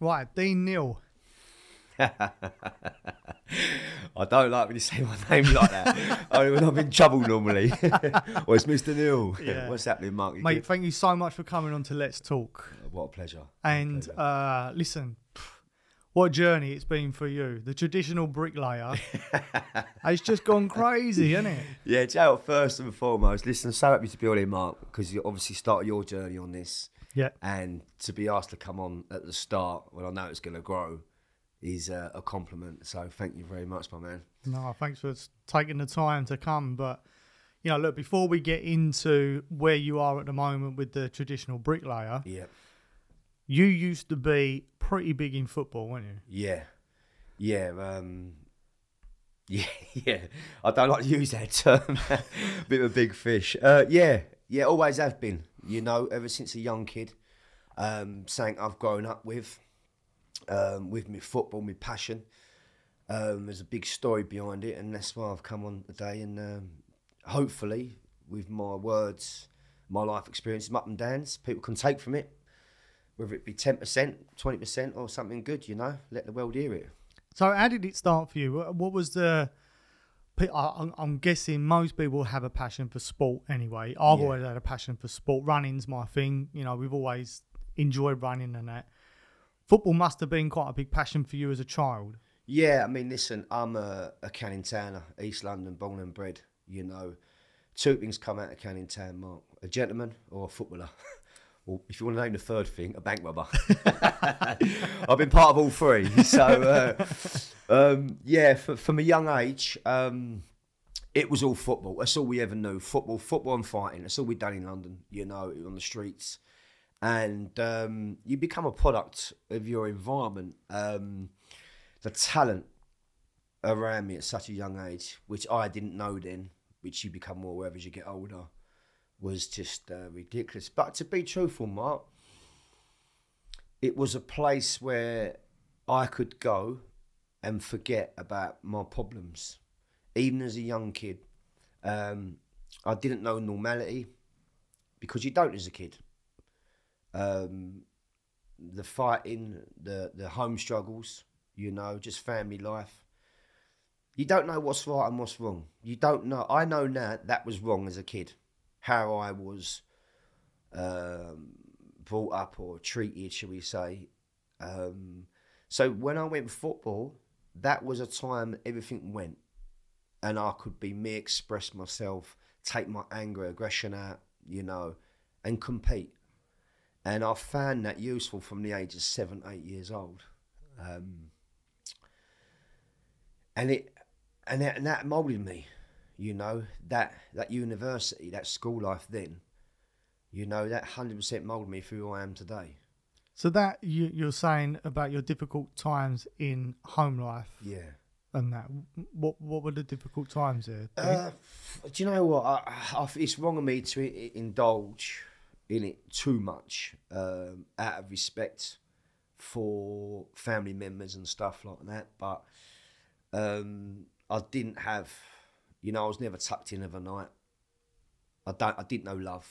Right, Dean Neil. I don't like when you say my name like that. Only when I'm in trouble normally. Or it's Mr. Neil. Yeah. What's happening, Mark? Mate, good? Thank you so much for coming on to Let's Talk. What a pleasure. And a pleasure. Listen, what a journey it's been for you. The traditional bricklayer. It's just gone crazy, isn't it? Yeah, Joe, first and foremost, listen, I'm so happy to be on here, Mark, because you obviously started your journey on this. Yeah. And to be asked to come on at the start when I know it's going to grow is a compliment. So thank you very much, my man. No, thanks for taking the time to come. But, you know, look, before we get into where you are at the moment with the traditional bricklayer, yeah, you used to be pretty big in football, weren't you? Yeah. Yeah. Yeah. I don't like to use that term. Bit of a big fish. Yeah. Yeah, always have been. You know, ever since a young kid, something I've grown up with my football, my passion. There's a big story behind it, and that's why I've come on today. And hopefully, with my words, my life experiences, my up and downs, people can take from it, whether it be 10%, 20%, or something good. You know, let the world hear it. So, how did it start for you? What was the? I'm guessing most people have a passion for sport anyway. I've always had a passion for sport. Running's my thing. You know, we've always enjoyed running and that. Football must have been quite a big passion for you as a child. Yeah, I mean, listen, I'm a Canning Towner, East London, born and bred. You know, two things come out of Canning Town, Mark. A gentleman or a footballer. Or if you want to name the third thing, a bank robber. I've been part of all three. So, yeah, from a young age, it was all football. That's all we ever knew. Football, football and fighting. That's all we'd done in London, you know, on the streets. And you become a product of your environment. The talent around me at such a young age, which I didn't know then, which you become more aware of as you get older, was just ridiculous. But to be truthful, Mark, it was a place where I could go and forget about my problems. Even as a young kid, I didn't know normality, because you don't as a kid. The fighting, the home struggles, you know, just family life. You don't know what's right and what's wrong. You don't know. I know now that was wrong as a kid, how I was brought up or treated, shall we say. So when I went to football, that was a time everything went. And I could be me, express myself, take my anger, aggression out, you know, and compete. And I found that useful from the age of 7, 8 years old. And that moulded me. You know, that university, that school life then, you know, that 100% moulded me for who I am today. So that you're saying about your difficult times in home life. Yeah. And that, what were the difficult times there? Do you know what? It's wrong of me to indulge in it too much, out of respect for family members and stuff like that. But I didn't have... You know, I was never tucked in overnight. I didn't know love.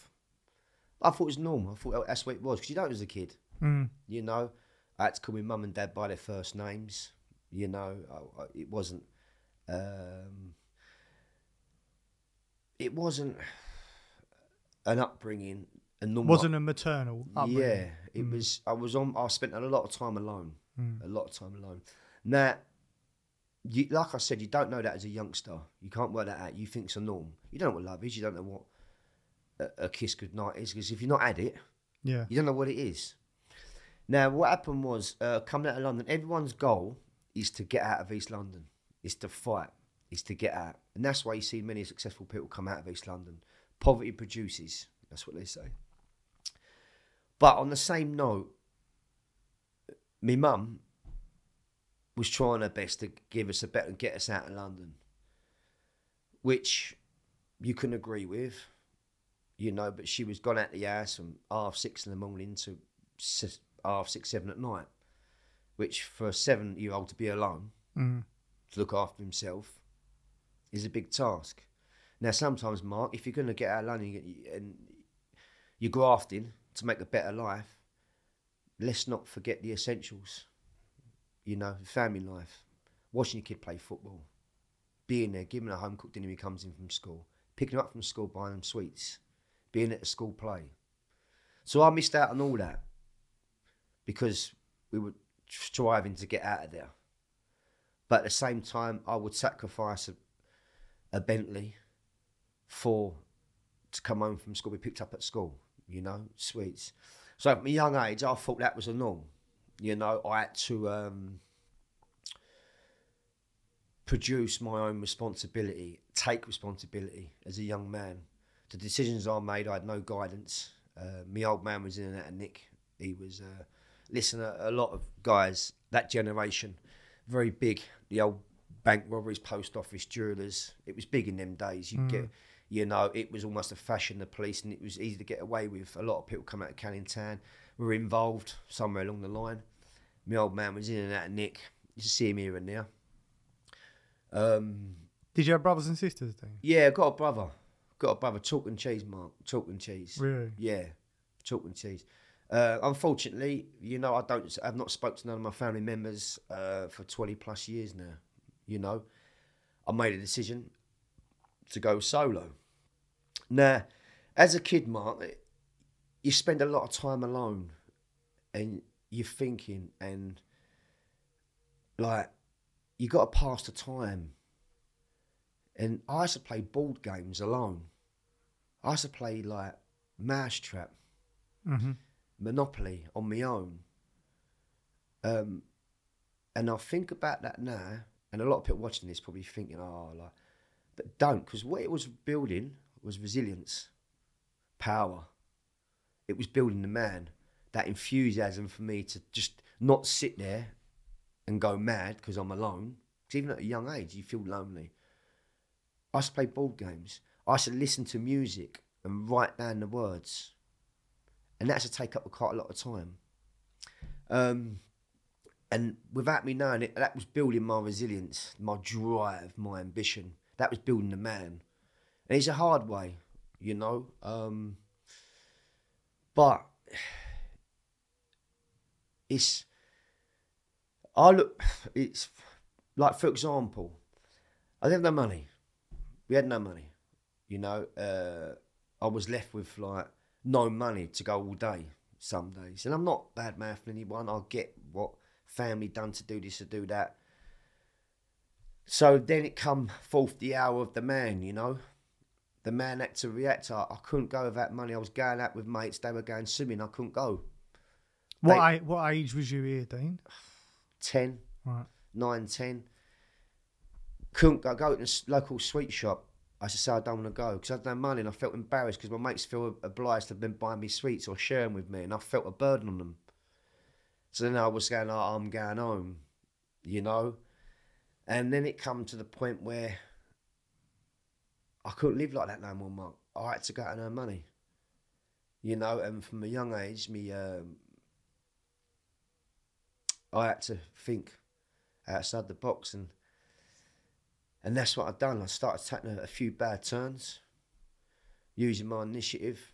I thought it was normal. I thought that's what it was, because you don't as a kid. Mm. You know, I had to call my mum and dad by their first names. You know, it wasn't. It wasn't an upbringing. A normal. Wasn't a maternal upbringing. Yeah, it was. I spent a lot of time alone. Mm. A lot of time alone. Now. You, like I said, you don't know that as a youngster. You can't work that out. You think it's a norm. You don't know what love is. You don't know what a kiss goodnight is, because if you've not had it, yeah, you don't know what it is. Now, what happened was, coming out of London, everyone's goal is to get out of East London. It's to fight. It's to get out. And that's why you see many successful people come out of East London. Poverty produces. That's what they say. But on the same note, my mum was trying her best to give us a better and get us out of London, which you couldn't agree with, you know, but she was gone out the house from 6:30 in the morning to 6, 7 at night, which for a 7-year-old to be alone, to look after himself, is a big task. Now, sometimes, Mark, if you're going to get out of London and you're grafting to make a better life, let's not forget the essentials. You know, family life, watching your kid play football, being there, giving a home-cooked dinner when he comes in from school, picking him up from school, buying him sweets, being at a school play. So I missed out on all that because we were striving to get out of there. But at the same time, I would sacrifice a Bentley to come home from school, be picked up at school, you know, sweets. So at my young age, I thought that was a norm. You know, I had to produce my own responsibility, take responsibility as a young man. The decisions I made, I had no guidance. My old man was in and out of nick. He was, listen, a lot of guys, that generation, very big. The old bank robberies, post office, jewelers. It was big in them days. You'd get, you know, it was almost a fashion, the police, and it was easy to get away with. A lot of people come out of Canning Town, were involved somewhere along the line. My old man was in and out of nick. You see him here and there. Did you have brothers and sisters then? Yeah, I got a brother. Chalk and cheese, Mark. Chalk and cheese. Really? Yeah, chalk and cheese. Unfortunately, you know, I've not spoken to none of my family members for 20 plus years now. You know, I made a decision to go solo. Now, as a kid, Mark, you spend a lot of time alone and you're thinking, and like, you got to pass the time. And I used to play board games alone. I used to play like Mousetrap, Monopoly on my own. And I think about that now, and a lot of people watching this probably thinking, oh, like, but don't, because what it was building was resilience, power. It was building the man, that enthusiasm for me to just not sit there and go mad because I'm alone. Because even at a young age, you feel lonely. I used to play board games. I used to listen to music and write down the words. And that used to take up quite a lot of time. And without me knowing it, that was building my resilience, my drive, my ambition. That was building the man. And it's a hard way, you know. But it's... it's like, for example, I didn't have no money. We had no money, you know. I was left with like no money to go all day some days. And I'm not bad mouthing anyone. I get what family done to do this, to do that. So then it come forth the hour of the man, you know. The man had to react. I couldn't go without money. I was going out with mates. They were going swimming. I couldn't go. What age was you here, Dean? 10, right. 9, 10. Couldn't go to the local sweet shop. I used to say I don't want to go because I had no money, and I felt embarrassed because my mates feel obliged to have been buying me sweets or sharing with me, and I felt a burden on them. So then I was going, oh, I'm going home, you know. And then it come to the point where I couldn't live like that no more, Mark. I had to go and earn money, you know. And from a young age, I had to think outside the box, and that's what I've done. I started taking a few bad turns, using my initiative,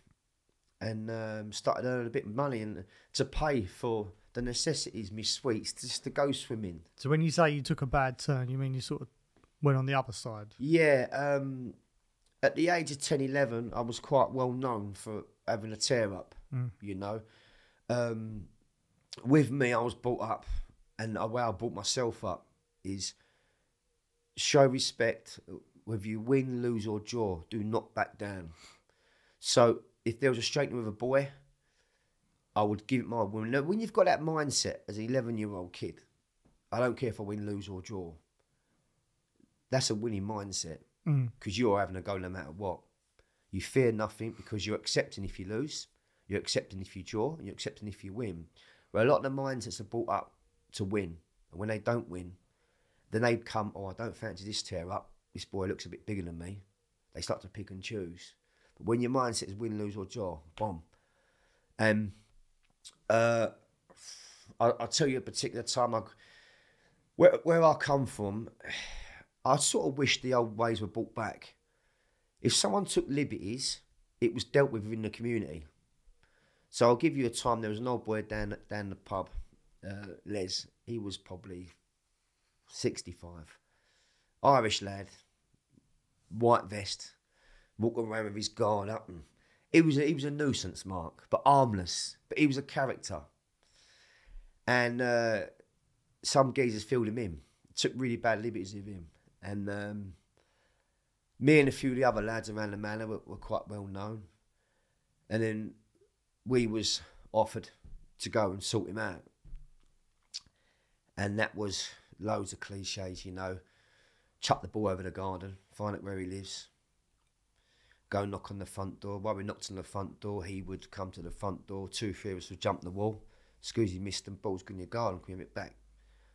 and started earning a bit of money and to pay for the necessities, my sweets, just to go swimming. So when you say you took a bad turn, you mean you sort of went on the other side? Yeah. At the age of 10, 11, I was quite well known for having a tear-up, you know. With me, I was brought up, and the way I brought myself up is show respect. Whether you win, lose or draw, do not back down. So if there was a straightener with a boy, I would give it my woman. Now, when you've got that mindset as an 11-year-old kid, I don't care if I win, lose or draw. That's a winning mindset because you're having a go no matter what. You fear nothing because you're accepting if you lose, you're accepting if you draw, and you're accepting if you win. Well, a lot of the mindsets are brought up to win. And when they don't win, then they come, oh, I don't fancy this tear up. This boy looks a bit bigger than me. They start to pick and choose. But when your mindset is win, lose, or draw, bomb. And I'll tell you a particular time. Where I come from, I sort of wish the old ways were brought back. If someone took liberties, it was dealt with within the community. So I'll give you a time. There was an old boy down the pub, Les. He was probably 65. Irish lad, white vest, walking around with his guard up. And he was a nuisance, Mark, but harmless. But he was a character. And some geezers filled him in. Took really bad liberties with him. And me and a few of the other lads around the manor were quite well known. And then we was offered to go and sort him out. And that was loads of cliches, you know. Chuck the ball over the garden, find out where he lives. Go knock on the front door. While we knocked on the front door, he would come to the front door. 2 or 3 of us would jump the wall. Excuse me, mister, ball's going in your garden, can you have it back?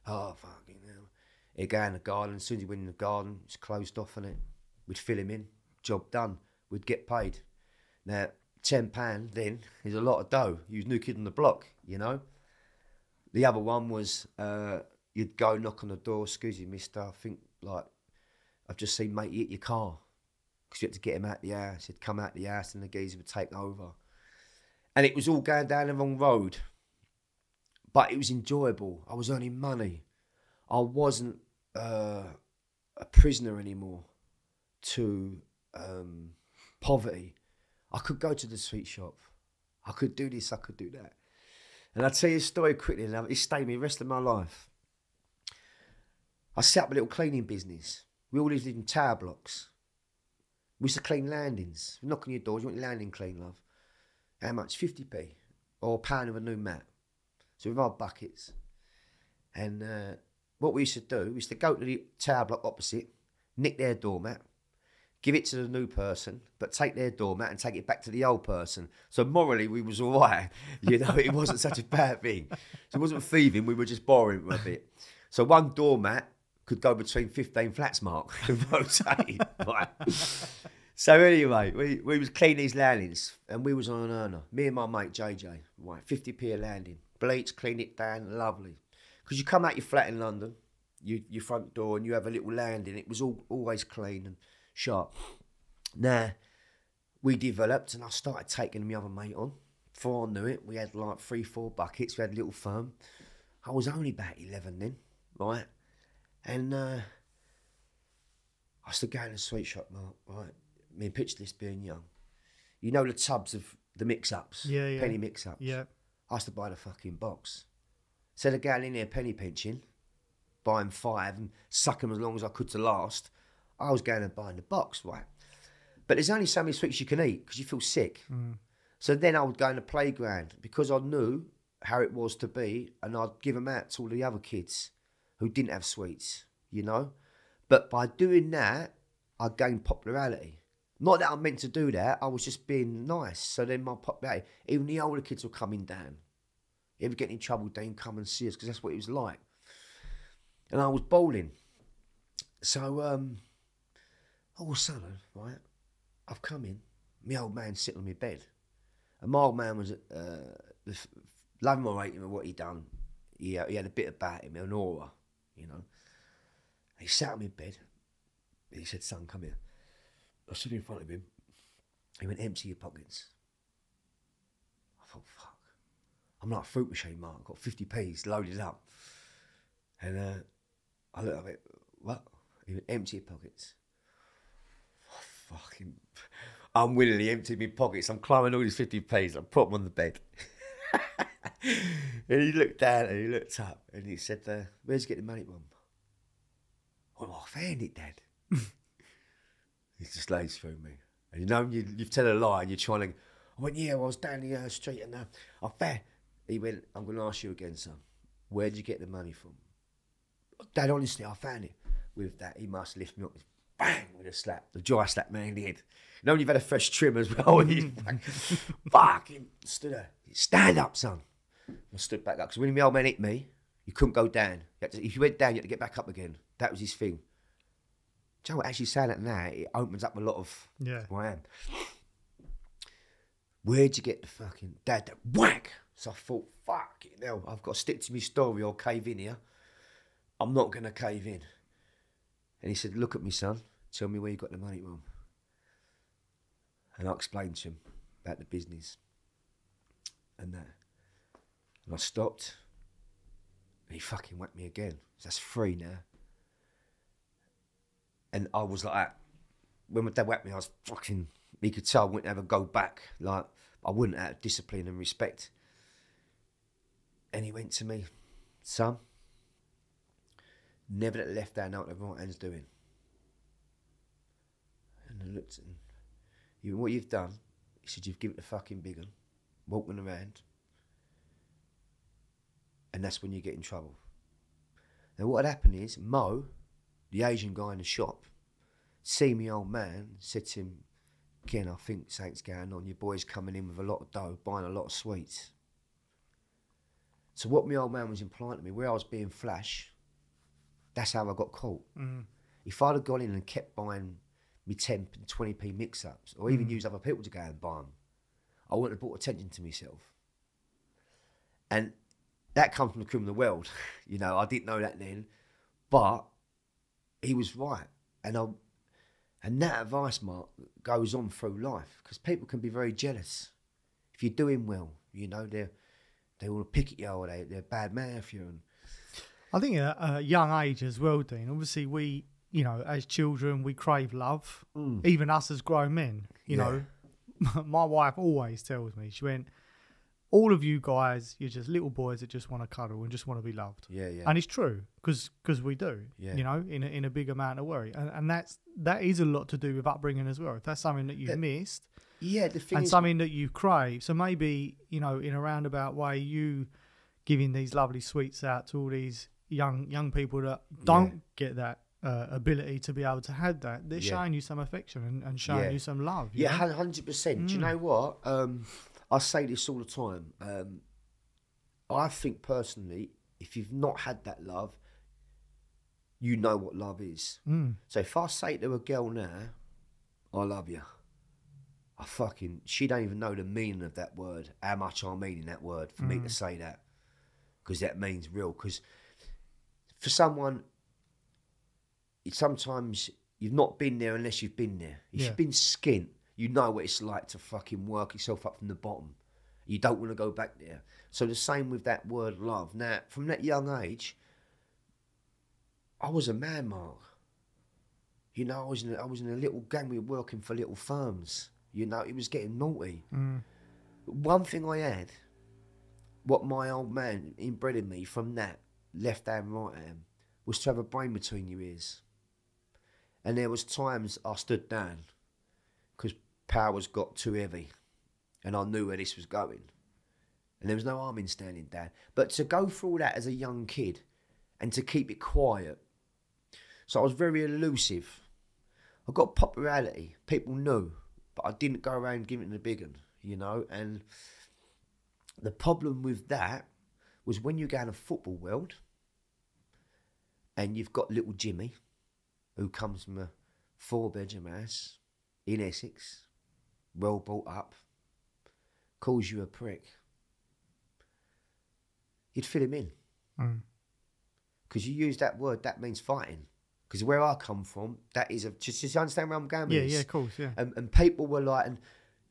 Oh, fucking hell. He'd go in the garden. As soon as he went in the garden, it's closed off, innit? We'd fill him in. Job done. We'd get paid. Now, £10 then is a lot of dough. He was new kid on the block, you know. The other one was you'd go knock on the door, excuse me, mister, I think, like, I've just seen mate hit your car. Because you had to get him out the house. He'd come out the house and the geezer would take over. And it was all going down the wrong road. But it was enjoyable. I was earning money. I wasn't a prisoner anymore to poverty. I could go to the sweet shop. I could do this, I could do that. And I'll tell you a story quickly, and it stayed me the rest of my life. I set up a little cleaning business. We all lived in tower blocks. We used to clean landings. We'd knock on your doors, you want your landing clean, love? How much? 50p. Or a pound of a new mat. So with our buckets. And what we used to do, we used to go to the tower block opposite, nick their doormat, give it to the new person, but take their doormat and take it back to the old person. So morally, we was all right. You know, it wasn't such a bad thing. So it wasn't thieving, we were just borrowing a bit. So one doormat could go between 15 flats, Mark, and rotate. Right. So anyway, we was cleaning these landings, and we was on an earner. Me and my mate, JJ, right, 50p a landing. Bleach, clean it down, lovely. Because you come out your flat in London, your front door, and you have a little landing. It was always clean and sharp. Now, we developed and I started taking the other mate on. Before I knew it, we had like 3 or 4 buckets. We had a little firm. I was only about 11 then, right? And I used to go in a sweet shop, Mark, right? I mean, picture this being young. You know the tubs of the mix-ups? Yeah, yeah. Penny mix-ups? Yeah. I used to buy the fucking box. Instead of going in there penny pinching, buying 5 and sucking them as long as I could to last, I was going and buying the box, right? But there's only so many sweets you can eat because you feel sick. Mm. So then I would go in the playground because I knew how it was to be, and I'd give them out to all the other kids who didn't have sweets, you know? But by doing that, I gained popularity. Not that I meant to do that, I was just being nice. So then my popularity, even the older kids were coming down. If you ever get in trouble, Dean, come and see us, because that's what it was like. And I was bowling. So, all of a sudden, right, I've come in. My old man's sitting on my bed. And my old man was loving my rating of what he'd done. He had a bit about him, an aura, you know. He sat on my bed. He said, son, come here. I stood in front of him. He went, empty your pockets. I thought, fuck. I'm not a fruit machine, Mark. I've got 50p's loaded up. And I looked at it, what? He went, empty your pockets. Oh, fucking unwillingly emptied my pockets. I'm climbing all these 50p's. I put them on the bed. And he looked down and he looked up and he said, where'd you get the money from? Well, I found it, Dad. He just lays through me. And you know, you tell a lie and you're trying to, I went, yeah, well, I was down the street and I found. He went, I'm going to ask you again, son. Where'd you get the money from? Dad, honestly, I found it. With that, he must lift me up. Bang! With a slap. The dry slap man in the head. You know when you've had a fresh trim as well. And he fucking stood up. Stand up, son. I stood back up. Because when the old man hit me, you couldn't go down. You had to, if you went down, you had to get back up again. That was his thing. Do you know what? Actually saying that now, it opens up a lot of who I am. Where'd you get the fucking dad? That whack! So I thought, fuck it now, I've got to stick to my story or cave in here. I'm not going to cave in. And he said, look at me, son. Tell me where you got the money from. And I explained to him about the business. and that. And I stopped, and he fucking whacked me again. That's three now. And I was like that. When my dad whacked me, I was fucking, he could tell I wouldn't ever go back. Like, I wouldn't, out of discipline and respect. And he went to me, son, never let the left hand out what the right hand's doing. And I looked at him, you, what you've done, he said, you've given it a fucking big one, walking around, and that's when you get in trouble. Now what had happened is, Mo, the Asian guy in the shop, see me old man, said to him, Ken, I think something's going on, your boy's coming in with a lot of dough, buying a lot of sweets. So what my old man was implying to me, where I was being flash, that's how I got caught. Mm. If I'd have gone in and kept buying me 10 and 20p mix-ups, or even used other people to go and buy them, I wouldn't have brought attention to myself. And that comes from the criminal world. You know, I didn't know that then, but he was right. And that advice, Mark, goes on through life, because people can be very jealous. If you're doing well, you know, they want to pick at you, or they're bad mouth you. And I think at a young age as well, Dean, obviously we, you know, as children, we crave love, even us as grown men, you know. My wife always tells me, she went, all of you guys, you're just little boys that just want to cuddle and just want to be loved. Yeah, yeah. And it's true, because we do, you know, in a big amount of worry. And that is a lot to do with upbringing as well. If that's something that you've missed, and something that you crave. So maybe, you know, in a roundabout way, you giving these lovely sweets out to all these young people that don't get that ability to be able to have that. They're showing you some affection and showing you some love. You know? 100%. Do you know what? I say this all the time. I think personally, if you've not had that love, you know what love is. So if I say to a girl now, I love you, I fucking, she don't even know the meaning of that word, how much I mean in that word for me to say that, because that means real. Because for someone, sometimes you've not been there unless you've been there. If you've been skint, you know what it's like to fucking work yourself up from the bottom. You don't want to go back there. So the same with that word love. Now, from that young age, I was a man, Mark. You know, I was in a little gang. We were working for little firms. You know, it was getting naughty. One thing I had, what my old man inbred in me from that, left hand, right hand, was to have a brain between your ears. And there was times I stood down because power's got too heavy and I knew where this was going. And there was no harm in standing down. But to go through all that as a young kid and to keep it quiet. So I was very elusive. I got popularity. People knew. I didn't go around giving the big one, you know. And the problem with that was when you go in a football world and you've got little Jimmy, who comes from a 4-bedroom house in Essex, well brought up, calls you a prick, you'd fill him in. Because you use that word, that means fighting. Because where I come from, that is a... Just understand where I'm going with this. Yeah, of course, yeah. And people were like... And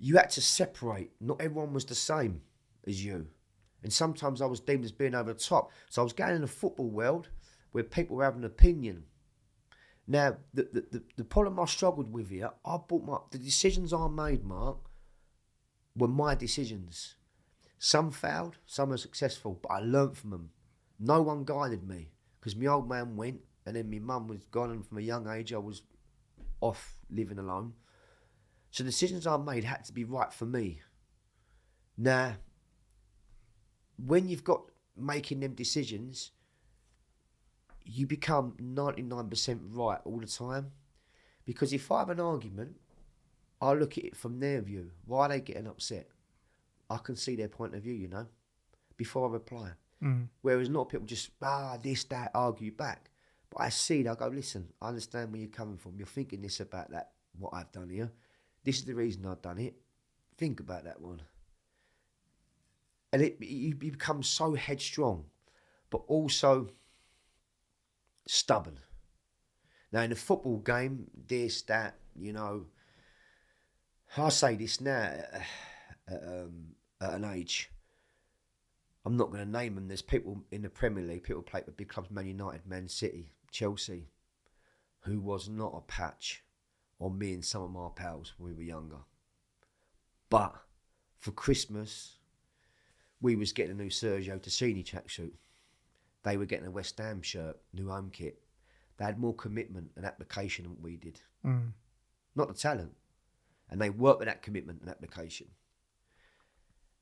you had to separate. Not everyone was the same as you. And sometimes I was deemed as being over the top. So I was going in the football world where people were having an opinion. Now, the problem I struggled with here, I bought my... The decisions I made, Mark, were my decisions. Some failed, some were successful, but I learned from them. No one guided me. Because my old man went... And then my mum was gone, and from a young age, I was off living alone. So the decisions I made had to be right for me. Now, when you've got making them decisions, you become 99% right all the time. Because if I have an argument, I look at it from their view. Why are they getting upset? I can see their point of view, you know, before I reply. Whereas a lot of people just, this, that, argue back. But I see it, I go, listen, I understand where you're coming from. You're thinking this about that, what I've done here. This is the reason I've done it. Think about that one. And you become so headstrong, but also stubborn. Now, in a football game, this, that, you know, I say this now at an age. I'm not going to name them. There's people in the Premier League, people play for big clubs, Man United, Man City, Chelsea, who was not a patch on me and some of my pals when we were younger. But for Christmas, we was getting a new Sergio Tacchini tracksuit. They were getting a West Ham shirt, new home kit. They had more commitment and application than we did. Mm. Not the talent. And they worked with that commitment and application.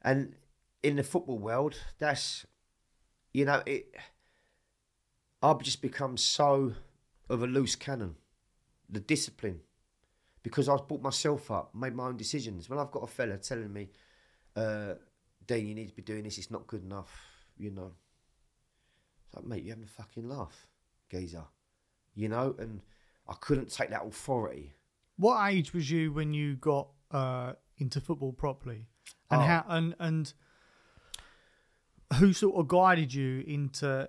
And in the football world, that's, you know, it. I've just become so of a loose cannon. The discipline. Because I've brought myself up, made my own decisions. When I've got a fella telling me, Dean, you need to be doing this, it's not good enough, you know. It's like, mate, you're having a fucking laugh, geezer. You know, and I couldn't take that authority. What age was you when you got into football properly? And how and who sort of guided you into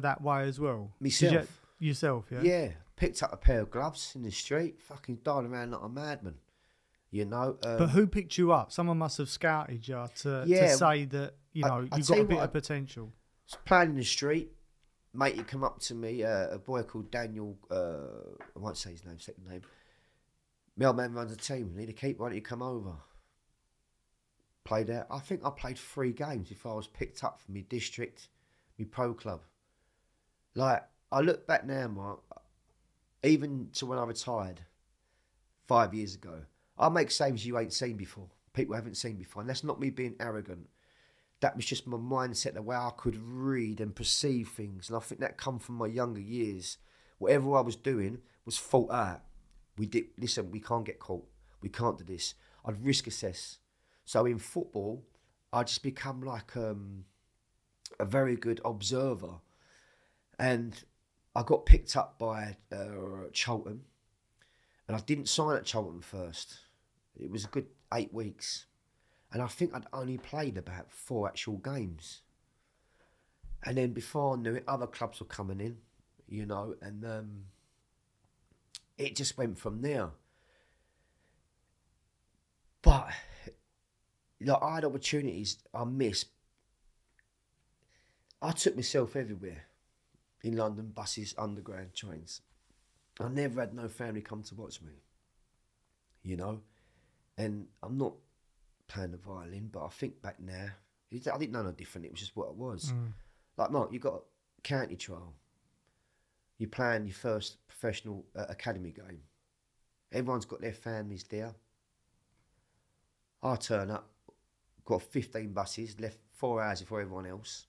that way as well? Myself. Yourself, yeah? Yeah. Picked up a pair of gloves in the street, fucking died around like a madman, you know. But who picked you up? Someone must have scouted you to say that, you know, you've got a bit of potential. I was playing in the street. Mate, he come up to me, a boy called Daniel, I won't say his name, second name. My old man runs a team. Need a keeper, why don't you come over? Played out. I think I played 3 games before I was picked up from my district, my pro club. Like, I look back now, Mark, even to when I retired 5 years ago, I make saves you ain't seen before, people haven't seen before. And that's not me being arrogant. That was just my mindset, the way I could read and perceive things. And I think that come from my younger years. Whatever I was doing was thought out. We did, listen, we can't get caught. We can't do this. I'd risk assess. So in football, I just become like a very good observer. And I got picked up by Charlton, and I didn't sign at Charlton first. It was a good 8 weeks. And I think I'd only played about 4 actual games. And then before I knew it, other clubs were coming in, you know, and it just went from there. But like, I had opportunities I missed. I took myself everywhere in London, buses, underground, trains. I never had no family come to watch me, you know, and I'm not playing the violin, but I think back now, I didn't know no different, it was just what it was. Mm. Like, Mark, you got a county trial, you're playing your first professional academy game, everyone's got their families there. I turn up, got 15 buses, left 4 hours before everyone else.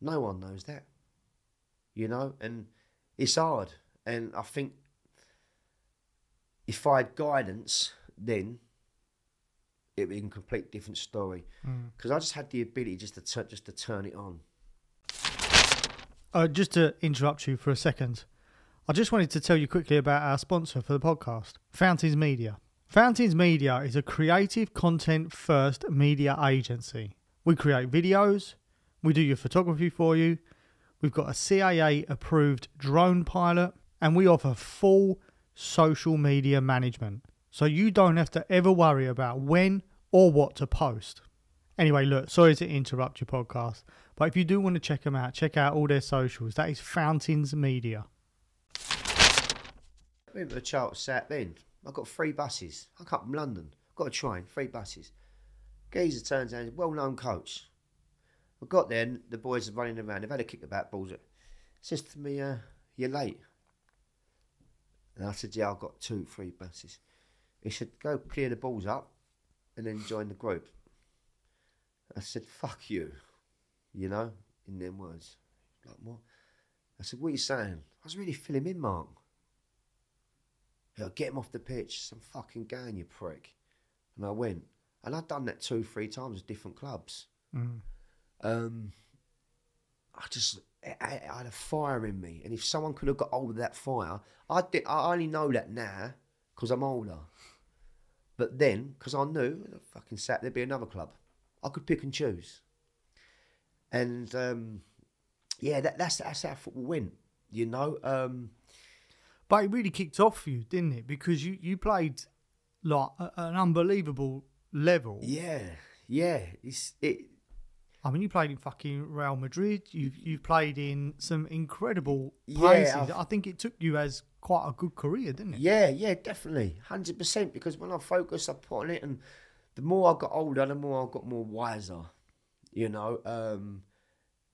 No one knows that, you know, and it's hard. And I think if I had guidance then, it was a complete different story. Because I just had the ability just to turn it on. Just to interrupt you for a second, I just wanted to tell you quickly about our sponsor for the podcast, Fountains Media. Fountains Media is a creative content-first media agency. We create videos, we do your photography for you, we've got a CAA-approved drone pilot, and we offer full social media management. So you don't have to ever worry about when or what to post. Anyway, look, sorry to interrupt your podcast, but if you do want to check them out, check out all their socials. That is Fountains Media. I went to Charlton South End. I got 3 buses. I come from London. Got a train, 3 buses. Geezer turns out, well-known coach. I got there and the boys are running around. They've had a kick about balls. It says to me, you're late. And I said, yeah, I've got 2, 3 buses. He said, go clear the balls up and then join the group. I said, fuck you know, in them words. Like, what? I said, what are you saying? I was really filling in, Mark. He'll get him off the pitch. Some fucking gang, you prick. And I went. And I'd done that 2, 3 times at different clubs. Mm. I had a fire in me. And if someone could have got hold of that fire, I only know that now because I'm older. But then, because I knew, fucking sat, there'd be another club. I could pick and choose. And yeah, that's how football went, you know. But it really kicked off for you, didn't it? Because you played like an unbelievable level. Yeah, yeah. It's, it. I mean, you played in fucking Real Madrid. You've played in some incredible places. Yeah, I think it took you as quite a good career, didn't it? Yeah, yeah, definitely. 100%, because when I focused, I put on it, and the more I got older, the more I got more wiser, you know.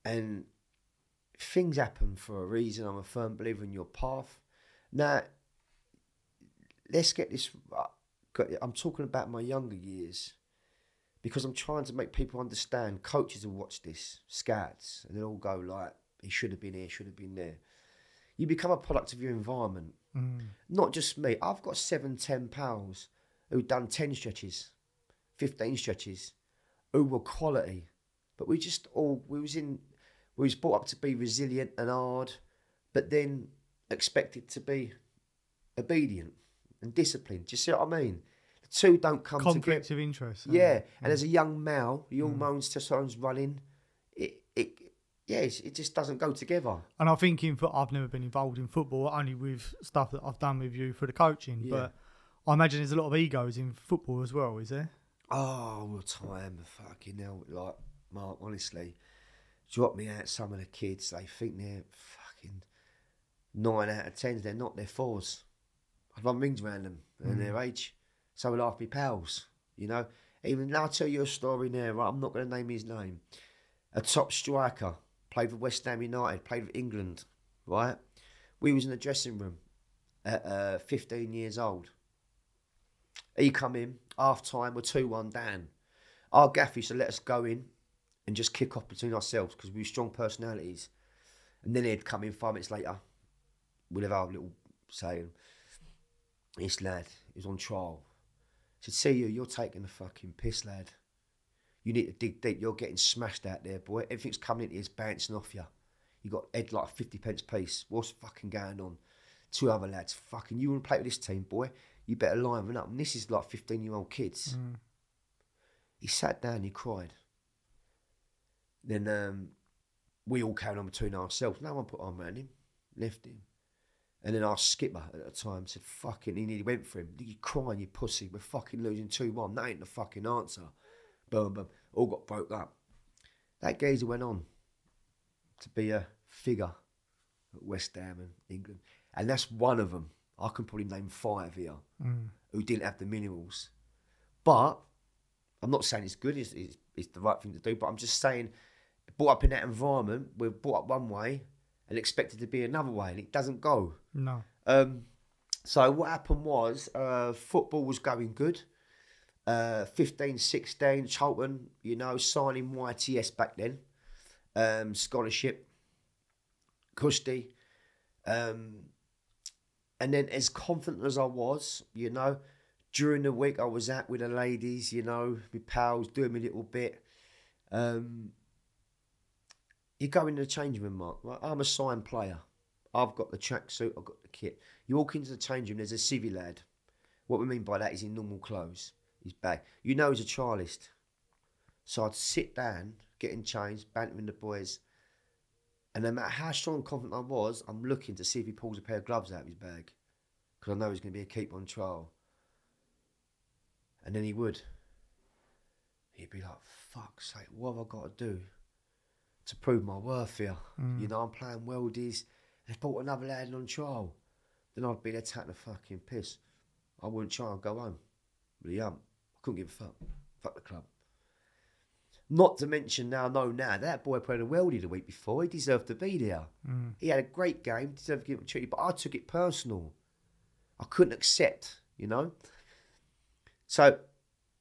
And things happen for a reason. I'm a firm believer in your path. Now, let's get this. I'm talking about my younger years, because I'm trying to make people understand. Coaches will watch this, scouts, and they'll all go like, he should have been here, should have been there. You become a product of your environment. Mm. Not just me. I've got 7, 10 pals who've done 10 stretches, 15 stretches, who were quality. But we just all, we was brought up to be resilient and hard, but then expected to be obedient and disciplined. Do you see what I mean? Two don't come together. Conflict of interest. Yeah, and as a young male, your hormones, testosterone's running. It just doesn't go together. And I think I've never been involved in football, only with stuff that I've done with you for the coaching. Yeah. But I imagine there's a lot of egos in football as well, is there? Oh, all the time, fucking hell. Like, Mark, honestly, drop me out. Some of the kids, they think they're fucking 9 out of 10s. They're not. They're 4s. I run rings around them and their age. So we'll half be pals, you know. Even now, I'll tell you a story there, right? I'm not going to name his name. A top striker, played for West Ham United, played for England, right? We was in the dressing room at 15 years old. He come in, half-time, we're 2-1 down. Our gaff used to let us go in and just kick off between ourselves because we were strong personalities. And then he'd come in 5 minutes later. We'll have our little saying, this lad is on trial. Said, see you, you're taking the fucking piss, lad. You need to dig deep. You're getting smashed out there, boy. Everything's coming into you, it's bouncing off you. You got head like a 50p piece. What's fucking going on? 2 other lads, fucking, you want to play with this team, boy? You better line up. And this is like 15-year-old kids. Mm. He sat down, he cried. Then we all carried on between ourselves. No one put on around him, left him. And then our skipper at the time said, fucking, he nearly went for him. You crying, you pussy. We're fucking losing 2-1. That ain't the fucking answer. Boom, boom. All got broke up. That geezer went on to be a figure at West Ham and England. And that's one of them. I can probably name 5 here who didn't have the minerals. But I'm not saying it's good. It's the right thing to do. But I'm just saying, brought up in that environment, we're brought up one way, and expected to be another way, and it doesn't go. No. So what happened was, football was going good. 15, 16, Charlton, you know, signing YTS back then. Scholarship. Kushti. And then as confident as I was, you know, during the week I was out with the ladies, you know, with pals, doing me a little bit. You go into the changing room, Mark. Right? I'm a signed player. I've got the tracksuit. I've got the kit. You walk into the changing room, there's a civvy lad. What we mean by that is in normal clothes. He's back. You know he's a trialist. So I'd sit down, getting changed, bantering the boys. And no matter how strong and confident I was, I'm looking to see if he pulls a pair of gloves out of his bag. Because I know he's going to be a keep on trial. And then he would. He'd be like, fuck's sake, what have I got to do to prove my worth here? You know, I'm playing weldies. They brought another lad on trial. Then I'd be there taking the fucking piss. I wouldn't try and go home. Really, I couldn't give a fuck. Fuck the club. Not to mention now, that boy played a weldy the week before. He deserved to be there. He had a great game, deserved to give him a treat, but I took it personal. I couldn't accept, you know? So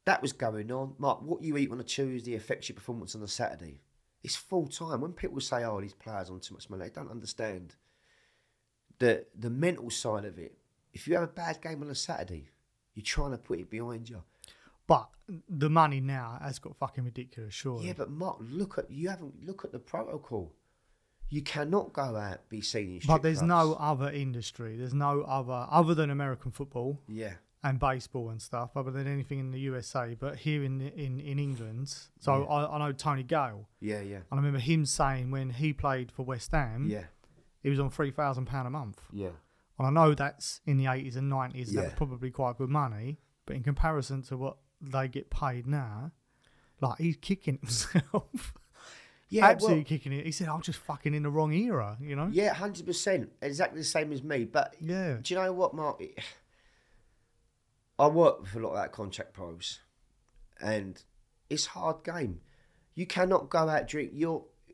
that was going on. Mark, what you eat on a Tuesday affects your performance on a Saturday. It's full time. When people say, oh, these players on too much money, they don't understand the mental side of it. If you have a bad game on a Saturday, you're trying to put it behind you. But the money now has got fucking ridiculous, surely. Yeah, but Mark, look at the protocol. You cannot go out, be seen in strip clubs. But there's no other industry. There's no other than American football. Yeah. And baseball and stuff, other than anything in the USA, but here in England. So yeah. I know Tony Gale. Yeah, yeah. And I remember him saying when he played for West Ham, yeah, he was on £3,000 a month. Yeah. And I know that's in the 80s and 90s, yeah, that's probably quite good money, but in comparison to what they get paid now, like, he's kicking himself. Yeah, absolutely kicking it. He said, "I'm just fucking in the wrong era," you know. Yeah, 100%, exactly the same as me. But yeah, do you know what, Mark? I work with a lot of that contract pros, and it's hard game. You cannot go out drink.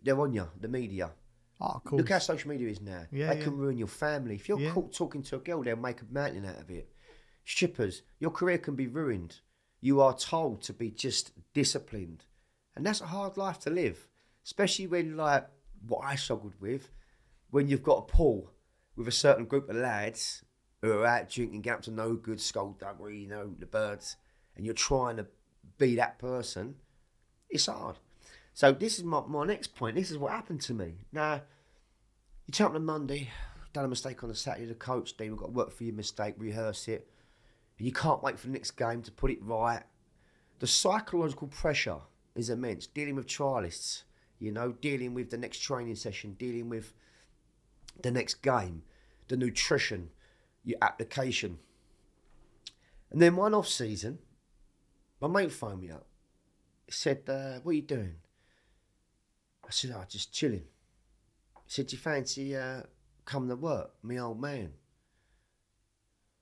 They're on you, the media. Oh, cool. Look how social media is now. Yeah, they can ruin your family. If you're caught talking to a girl, they'll make a mountain out of it. Shippers, your career can be ruined. You are told to be just disciplined, and that's a hard life to live. Especially when, like, what I struggled with, when you've got a pool with a certain group of lads who are out drinking, gaps to no good, skullduggery, you know, the birds, and you're trying to be that person, it's hard. So this is my next point. This is what happened to me. Now, you turn up on a Monday, done a mistake on a Saturday, the coach, then we've got to work for your mistake, rehearse it. You can't wait for the next game to put it right. The psychological pressure is immense, dealing with trialists. You know, dealing with the next training session, dealing with the next game, the nutrition, your application. And then one off season, my mate phoned me up. He said, "What are you doing?" I said, "Oh, just chilling." He said, "Do you fancy coming to work, me old man?"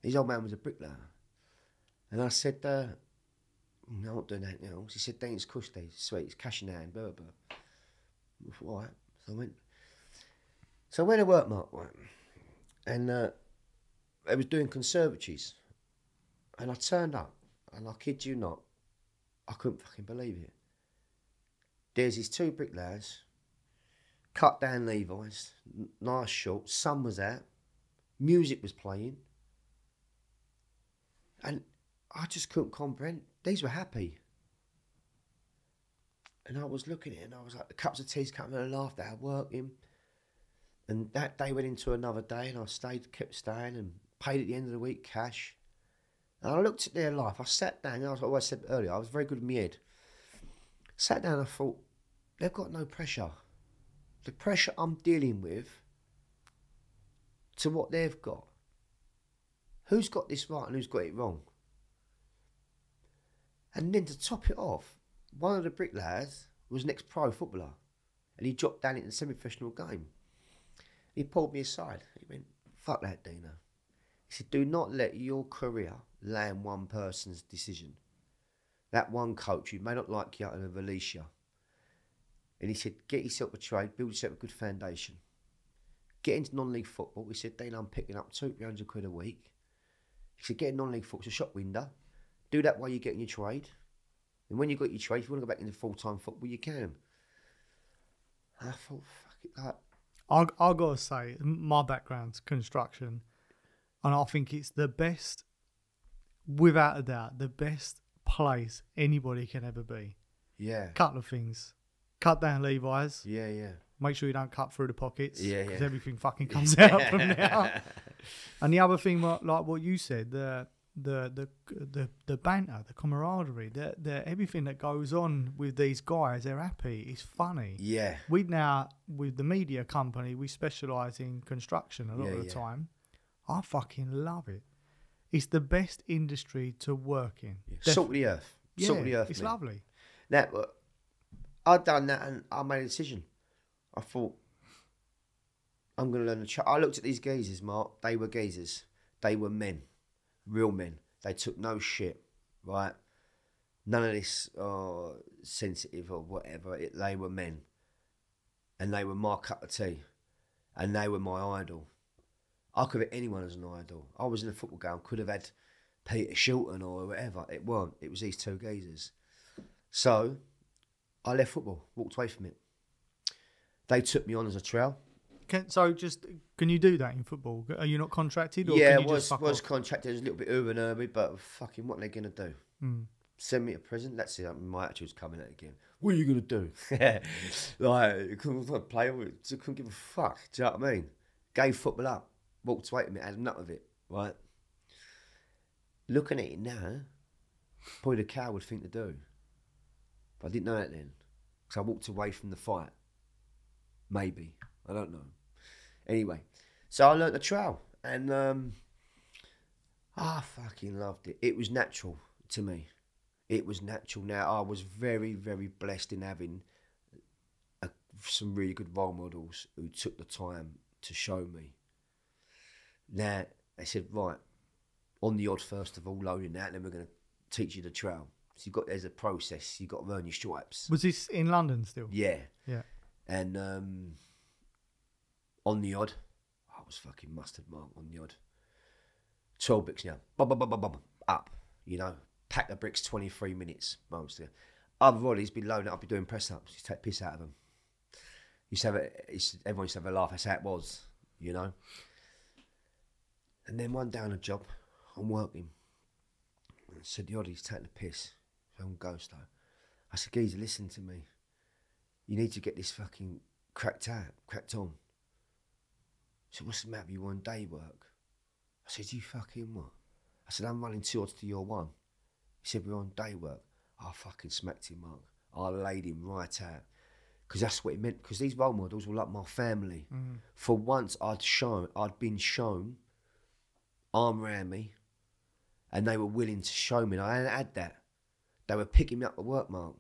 His old man was a bricklayer. And I said, "No, I'm not doing anything else." He said, "Dane's cush days, sweet, it's cash in hand, blah, blah." All right, so I went. So I went to work, Mark, right? And I was doing conservatories, and I turned up, and I kid you not, I couldn't fucking believe it. There's these two bricklayers, cut down Levi's, nice shorts. Sun was out, music was playing, and I just couldn't comprehend. These were happy. And I was looking at it, and I was like, the cups of tea's coming, and I laughed at how I worked him. And that day went into another day, and I stayed, kept staying, and paid at the end of the week cash. And I looked at their life. I sat down, and I was like I said earlier, I was very good in my head. Sat down, and I thought, they've got no pressure. The pressure I'm dealing with to what they've got. Who's got this right and who's got it wrong? And then to top it off, one of the bricklayers was an ex-pro footballer, and he dropped down into the semi-professional game. He pulled me aside. He went, "Fuck that, Dino." He said, "Do not let your career lay in one person's decision. That one coach who may not like you and will release you." And he said, "Get yourself a trade, build yourself a good foundation. Get into non-league football." He said, "Dino, I'm picking up £200 a week." He said, "Get in non-league football, it's a shop window. Do that while you're getting your trade. And when you've got your trade, if you want to go back into full-time football, you can." And I thought, fuck it. Like, I got to say, my background's construction. And I think it's the best, without a doubt, the best place anybody can ever be. Yeah. Couple of things. Cut down Levi's. Yeah, yeah. Make sure you don't cut through the pockets. Yeah, because everything fucking comes out from now. And the other thing, like what you said, the banter, the camaraderie, the everything that goes on with these guys. They're happy. It's funny. Yeah. We now, with the media company, we specialise in construction a lot of the time. I fucking love it. It's the best industry to work in. Yeah. Salt of the earth. Yeah, salt of the earth. It's lovely. Now, I'd done that, and I made a decision. I thought, I'm going to learn the trade. I looked at these geezers, Mark. They were geezers. They were men. Real men. They took no shit, right? None of this sensitive or whatever. They were men. And they were my cup of tea. And they were my idol. I could have anyone as an idol. I was in a football game. Could have had Peter Shilton or whatever. It weren't. It was these two geezers. So I left football. Walked away from it. They took me on as a trail. Can you do that in football? Are you not contracted? Or yeah, I was contracted. It was a little bit urban, but fucking what are they going to do? Mm. Send me to prison? That's it. My attitude's coming out again. What are you going to do? Like, couldn't play, couldn't give a fuck. Do you know what I mean? Gave football up. Walked away from it. Had enough of it. Right? Looking at it now, probably the coward thing to do. But I didn't know that then. Because I walked away from the fight. Maybe. I don't know. Anyway, so I learnt the trail, and I fucking loved it. It was natural to me. It was natural. Now, I was very, very blessed in having a some really good role models who took the time to show me. Now, they said, right, on the odd first of all, loading out, then we're going to teach you the trail. So you've got, there's a process, you've got to earn your stripes. Was this in London still? Yeah. Yeah. And on the odd, I was fucking mustard, Mark, on the odd. 12 bricks now, up, you know. Pack the bricks, 23 minutes, mostly. Other Roddy's been loading up, be doing press-ups, just take piss out of them. Everyone used to have a laugh, that's how it was, you know. And then one day on a job, I'm working. I said, the Oddie's taking the piss. I'm ghost though. I said, geezer, listen to me. You need to get this fucking cracked on. He said, what's the matter, you want day work? I said, you fucking what? I said, I'm running 2 odds to your 1. He said, we're on day work. I fucking smacked him, Mark. I laid him right out. Because that's what it meant. Because these role models were like my family. Mm. For once, I'd been shown arm around me, and they were willing to show me. And I hadn't had that. They were picking me up at work, Mark.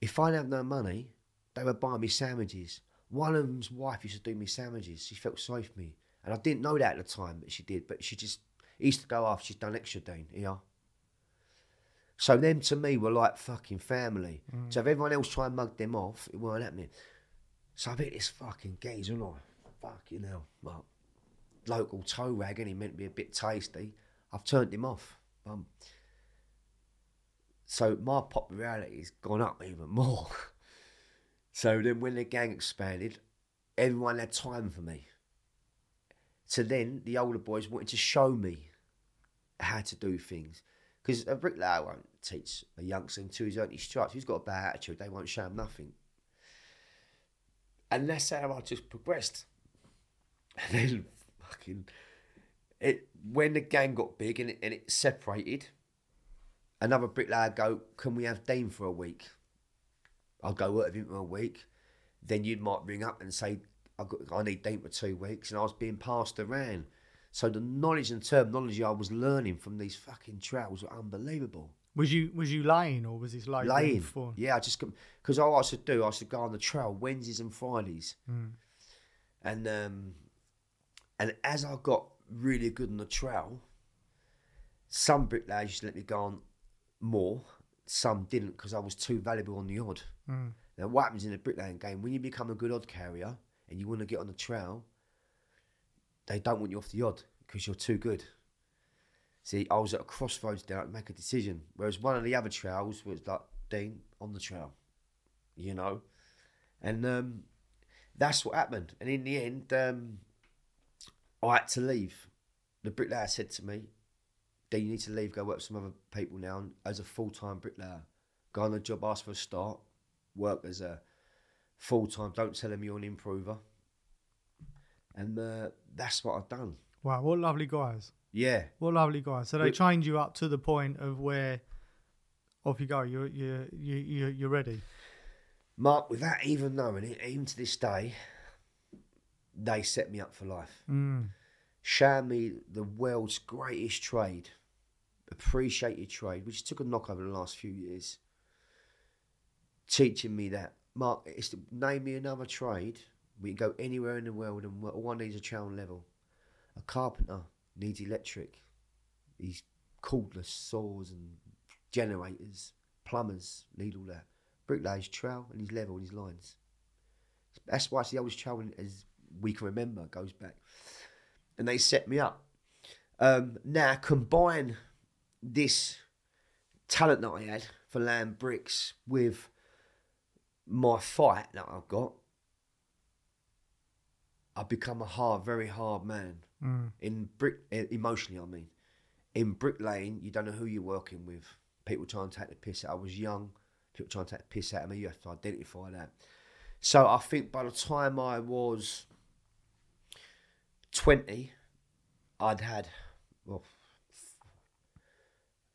If I didn't have no money, they would buy me sandwiches. One of them's wife used to do me sandwiches. She felt sorry for me. And I didn't know that at the time, but she did. But she just used to go after she'd done extra, Dean, you know. So them to me were like fucking family. Mm. So if everyone else tried and mugged them off, it weren't happening. So I bet this fucking geezer, and I fucking hell, Mark. Local toe rag, and he meant to be a bit tasty. I've turned him off. So my popularity has gone up even more. So then when the gang expanded, everyone had time for me. So then the older boys wanted to show me how to do things. Because a bricklayer won't teach a youngster until he's earned his stripes. He's got a bad attitude, they won't show him nothing. And that's how I just progressed. And then fucking, when the gang got big and it separated, another bricklayer would go, can we have Dean for a week? I'd go work with him for a week. Then you might ring up and say, I need Dean for 2 weeks. And I was being passed around. So the knowledge and terminology I was learning from these fucking trails were unbelievable. Was you lying, or was this like lying before? Yeah, I just, because all I used to do, I used to go on the trail Wednesdays and Fridays. Mm. And as I got really good on the trail, some bricklayers used to let me go on more, some didn't, because I was too valuable on the odd. Mm. Now what happens in a bricklaying game, when you become a good odd carrier and you want to get on the trail, they don't want you off the odd because you're too good. See, I was at a crossroads there to make a decision, whereas one of the other trails was like, Dean, on the trail, you know? And that's what happened. And in the end, I had to leave. The bricklayer said to me, Dean, you need to leave, go work with some other people now as a full-time bricklayer. Go on a job, ask for a start, work as a full-time, don't tell them you're an improver. And that's what I've done. Wow, what lovely guys. Yeah. What lovely guys. So they trained you up to the point of where off you go, you're ready. Mark, without even knowing it, even to this day, they set me up for life. Mm. Showed me the world's greatest trade, appreciated trade, which took a knock over the last few years. Teaching me that. Mark, it's to name me another trade. We can go anywhere in the world and one needs a trail level. A carpenter needs electric. He's cordless saws and generators. Plumbers need all that. Bricklayers, trowel, and his level and his lines. That's why it's the oldest trowel as we can remember, goes back. And they set me up. Now, combine this talent that I had for laying bricks with my fight that I've got, I've become a hard, very hard man. Mm. Emotionally, I mean. In bricklaying, you don't know who you're working with. People trying to take the piss out. I was young. People trying to take the piss out of me. You have to identify that. So I think by the time I was 20, I'd had, well,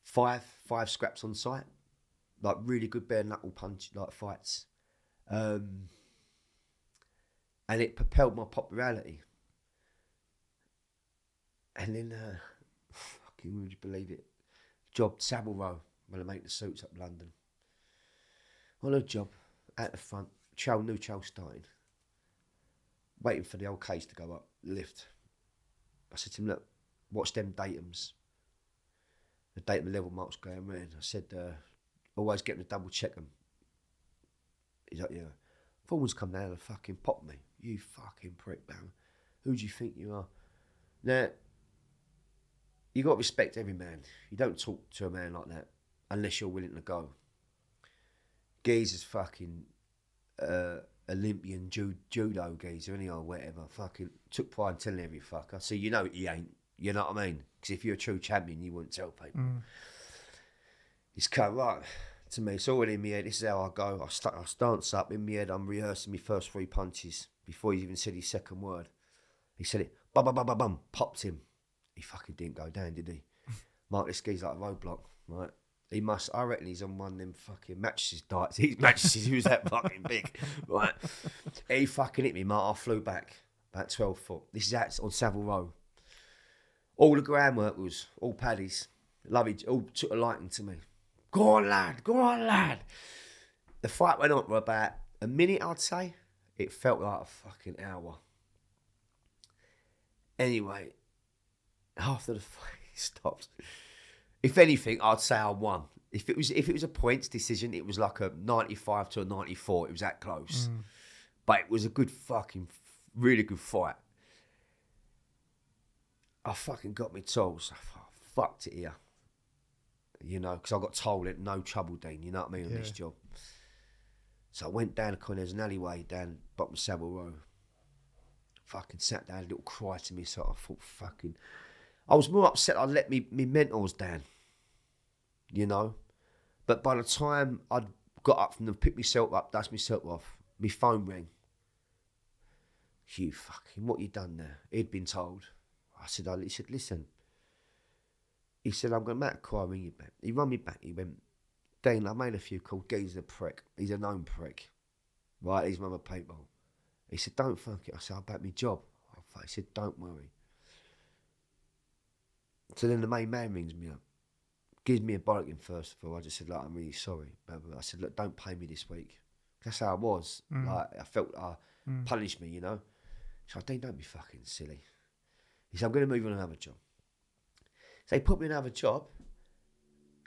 five scraps on site, like really good bare knuckle punch, like fights. And it propelled my popularity. And then, fucking would you believe it? Job, Savile Row, when I make the suits up London. On a job, out the front, new Chelsea started, waiting for the old case to go up, lift. I said to him, look, watch them datums. The datum level marks going round. I said, always get them to double check them. He's like, yeah. Forwards come down and fucking pop me. You fucking prick, man. Who do you think you are? Now, you got to respect every man. You don't talk to a man like that unless you're willing to go. Geezer's fucking Olympian judo geezer, any or whatever. Fucking took pride in telling every fucker. So you know he ain't. You know what I mean? Because if you're a true champion, you wouldn't tell people. Mm. It's kind of right to me. It's already in my head. This is how I go. I stance up in my head. I'm rehearsing my first three punches before he even said his second word. He said it. Bum, bum, bum, bum, bum. Popped him. He fucking didn't go down, did he? Mark, this guy's like a roadblock, right? He must, I reckon he's on one of them fucking mattresses diets. These mattresses, he was that fucking big, right? He fucking hit me, Mark. I flew back, about 12 foot. This is out on Savile Row. All the groundwork was, all paddies, lovely, all took a liking to me. Go on, lad, go on, lad. The fight went on for about a minute, I'd say. It felt like a fucking hour. Anyway, after the fight stopped, if anything, I'd say I won. If it was a points decision, it was like a 95 to a 94. It was that close. Mm. But it was a good fucking, really good fight. I fucking got me tolls. I fucked it here. You know, because I got told it, no trouble, Dean. You know what I mean, on this job. So I went down the corner, there's an alleyway down bottom of Savile Row. Fucking sat down, a little cry to me, so I thought fucking... I was more upset I let me mentors down, you know. But by the time I'd got up from them, picked myself up, dusted myself off, my phone rang. You fucking, what you done there? He'd been told. I said, he said, listen. He said, I'm going to make a call, I'll ring you back. He rang me back, he went, Dean, I made a few calls, he's a prick. He's a known prick. Right, he's my other people. He said, don't fuck it. I said, I'll back my job. He said, don't worry. So then the main man rings me up, gives me a bollocking first of all. I just said, like, I'm really sorry. I said, look, don't pay me this week. That's how I was. Mm. Like, I felt punished me, you know. So I said, don't be fucking silly. He said, I'm going to move on to another job. So he put me in another job,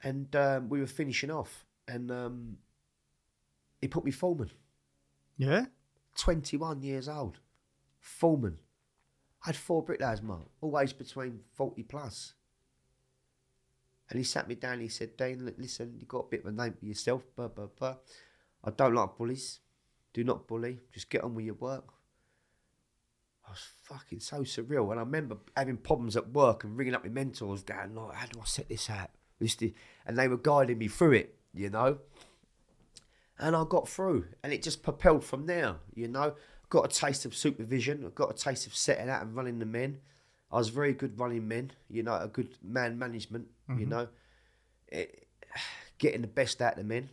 and we were finishing off, and he put me foreman. Yeah? 21 years old, foreman. I had 4 bricklayers, Mark, always between 40 plus. And he sat me down and he said, Dean, listen, you got a bit of a name for yourself, blah, blah, blah. I don't like bullies. Do not bully. Just get on with your work. I was fucking so surreal. And I remember having problems at work and ringing up my mentors down, like, how do I set this out? And they were guiding me through it, you know. And I got through. And it just propelled from there, you know. Got a taste of supervision. I got a taste of setting out and running the men. I was very good running men, you know, a good man management, you know, getting the best out of the men.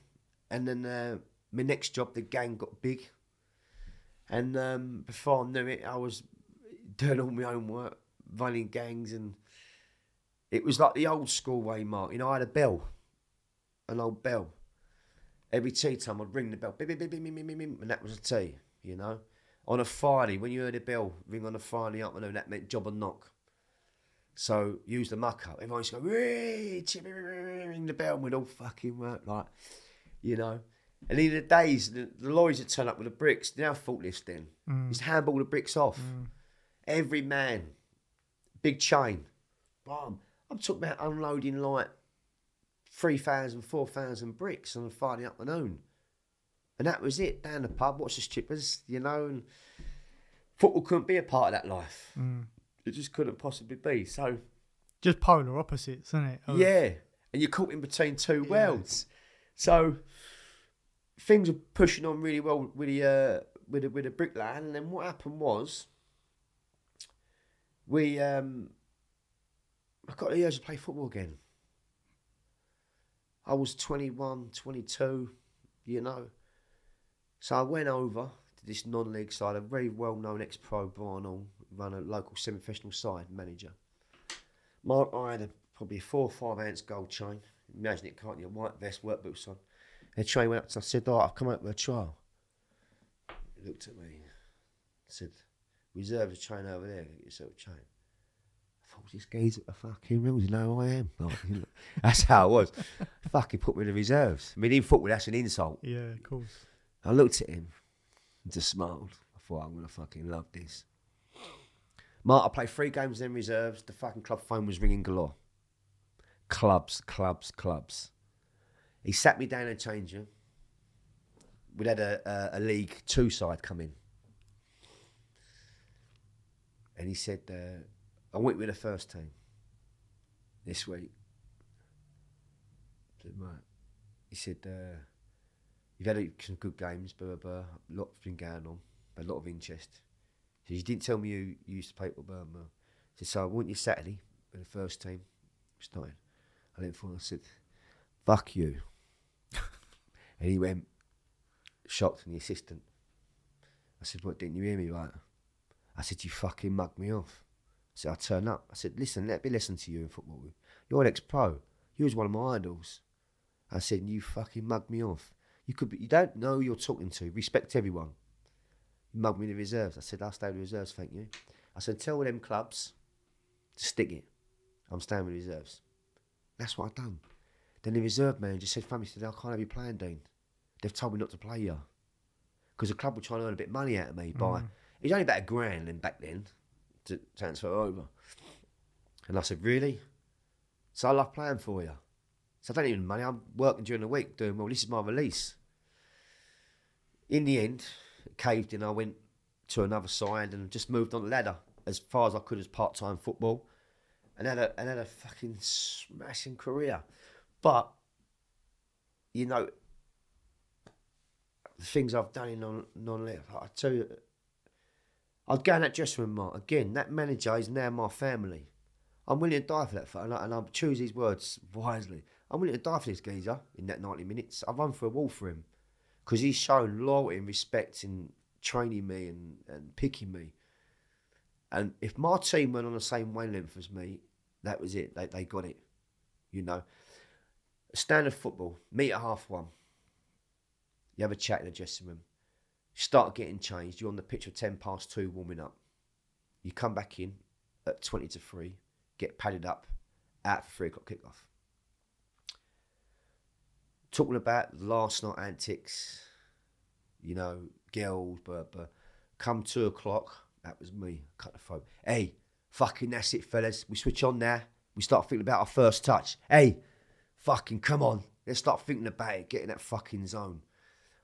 And then my next job, the gang got big. And before I knew it, I was doing all my own work, running gangs. And it was like the old school way, Mark. You know, I had a bell, an old bell. Every tea time, I'd ring the bell, bim, bim, bim, bim, bim, bim, and that was a tea, you know. On a Friday, when you heard a bell ring on a Friday afternoon, that meant job and knock. So use the muck up. Everyone used to go, ring the bell, and we'd all fucking work, like, you know. And in the days, the lorries would turn up with the bricks. They're now faultless then. Just hand all the bricks off. Every man, big chain. I'm talking about unloading like 3,000, 4,000 bricks on a Friday afternoon. And that was it, down the pub, watch the strippers, you know, and football couldn't be a part of that life. It just couldn't possibly be, so. Just polar opposites, isn't it? Of... Yeah, and you're caught in between two worlds. So things were pushing on really well with the bricklayer, and then what happened was, I got the urge to play football again. I was 21, 22, you know. So I went over to this non-league side, a very well-known ex-pro, Brian Hall, run a local semi-professional side, manager. Mark, I had probably a 4 or 5 ounce gold chain. Imagine it, can't you? A white vest, work boots on. And the chain went up to us and said, all right, I've come out with a trial. looked at me, said, "Reserve is China over there, get yourself a China." I thought, this guy's a fucking real, you know who I am. Like, you know, that's how it was. Fucking put me in the reserves. I mean, in football, that's an insult. Yeah, of course. I looked at him and just smiled. I thought, I'm going to fucking love this. Mark, I played 3 games in reserves. The fucking club phone was ringing galore. Clubs, clubs, clubs. He sat me down in a change room. We'd had a League Two side come in. And he said, I went with the first team this week. I said, mate. He said, you've had some good games, blah, blah, blah. A lot's been going on, a lot of interest. He said, you didn't tell me you used to play for Birmingham. He said, so I want you Saturday with the first team. Starting. I leaned forward and I said, fuck you. And he went, shocked, and the assistant. I said, what, didn't you hear me right? I said, you fucking mugged me off. I said, I turn up. I said, listen, let me listen to you in football. You're an ex-pro. You was one of my idols. I said, you fucking mugged me off. You could be, you don't know who you're talking to. Respect everyone. You mugged me in the reserves. I said, I'll stay with the reserves, thank you. I said, tell them clubs to stick it. I'm staying with the reserves. That's what I've done. Then the reserve manager said, family said, I can't have you playing, Dean. They've told me not to play you. Because the club were trying to earn a bit of money out of me by, it was only about £1 grand then back then to transfer over. And I said, really? So I love playing for you. So I don't even money, I'm working during the week doing well, this is my release. In the end, it caved in, I went to another side and just moved on the ladder as far as I could as part-time football. And had a fucking smashing career. But, you know, the things I've done in non-league, I tell you, I'd go in that dressing room, Mark. Again, that manager is now my family. I'm willing to die for that, and I choose these words wisely. I'm willing to die for this geezer in that 90 minutes. I've run for a wall for him because he's shown loyalty and respect in training me and picking me. And if my team went on the same wavelength as me, that was it. They got it, you know. Standard football, meet at 1:30. You have a chat in the dressing room. You start getting changed. You're on the pitch at 2:10 warming up. You come back in at 2:40, get padded up, out for 3 o'clock kickoff. Talking about last night antics, you know, girls, but come 2 o'clock. That was me, cut the phone. Hey, fucking that's it, fellas. We switch on now. We start thinking about our first touch. Hey, fucking come on. Let's start thinking about it, get in that fucking zone.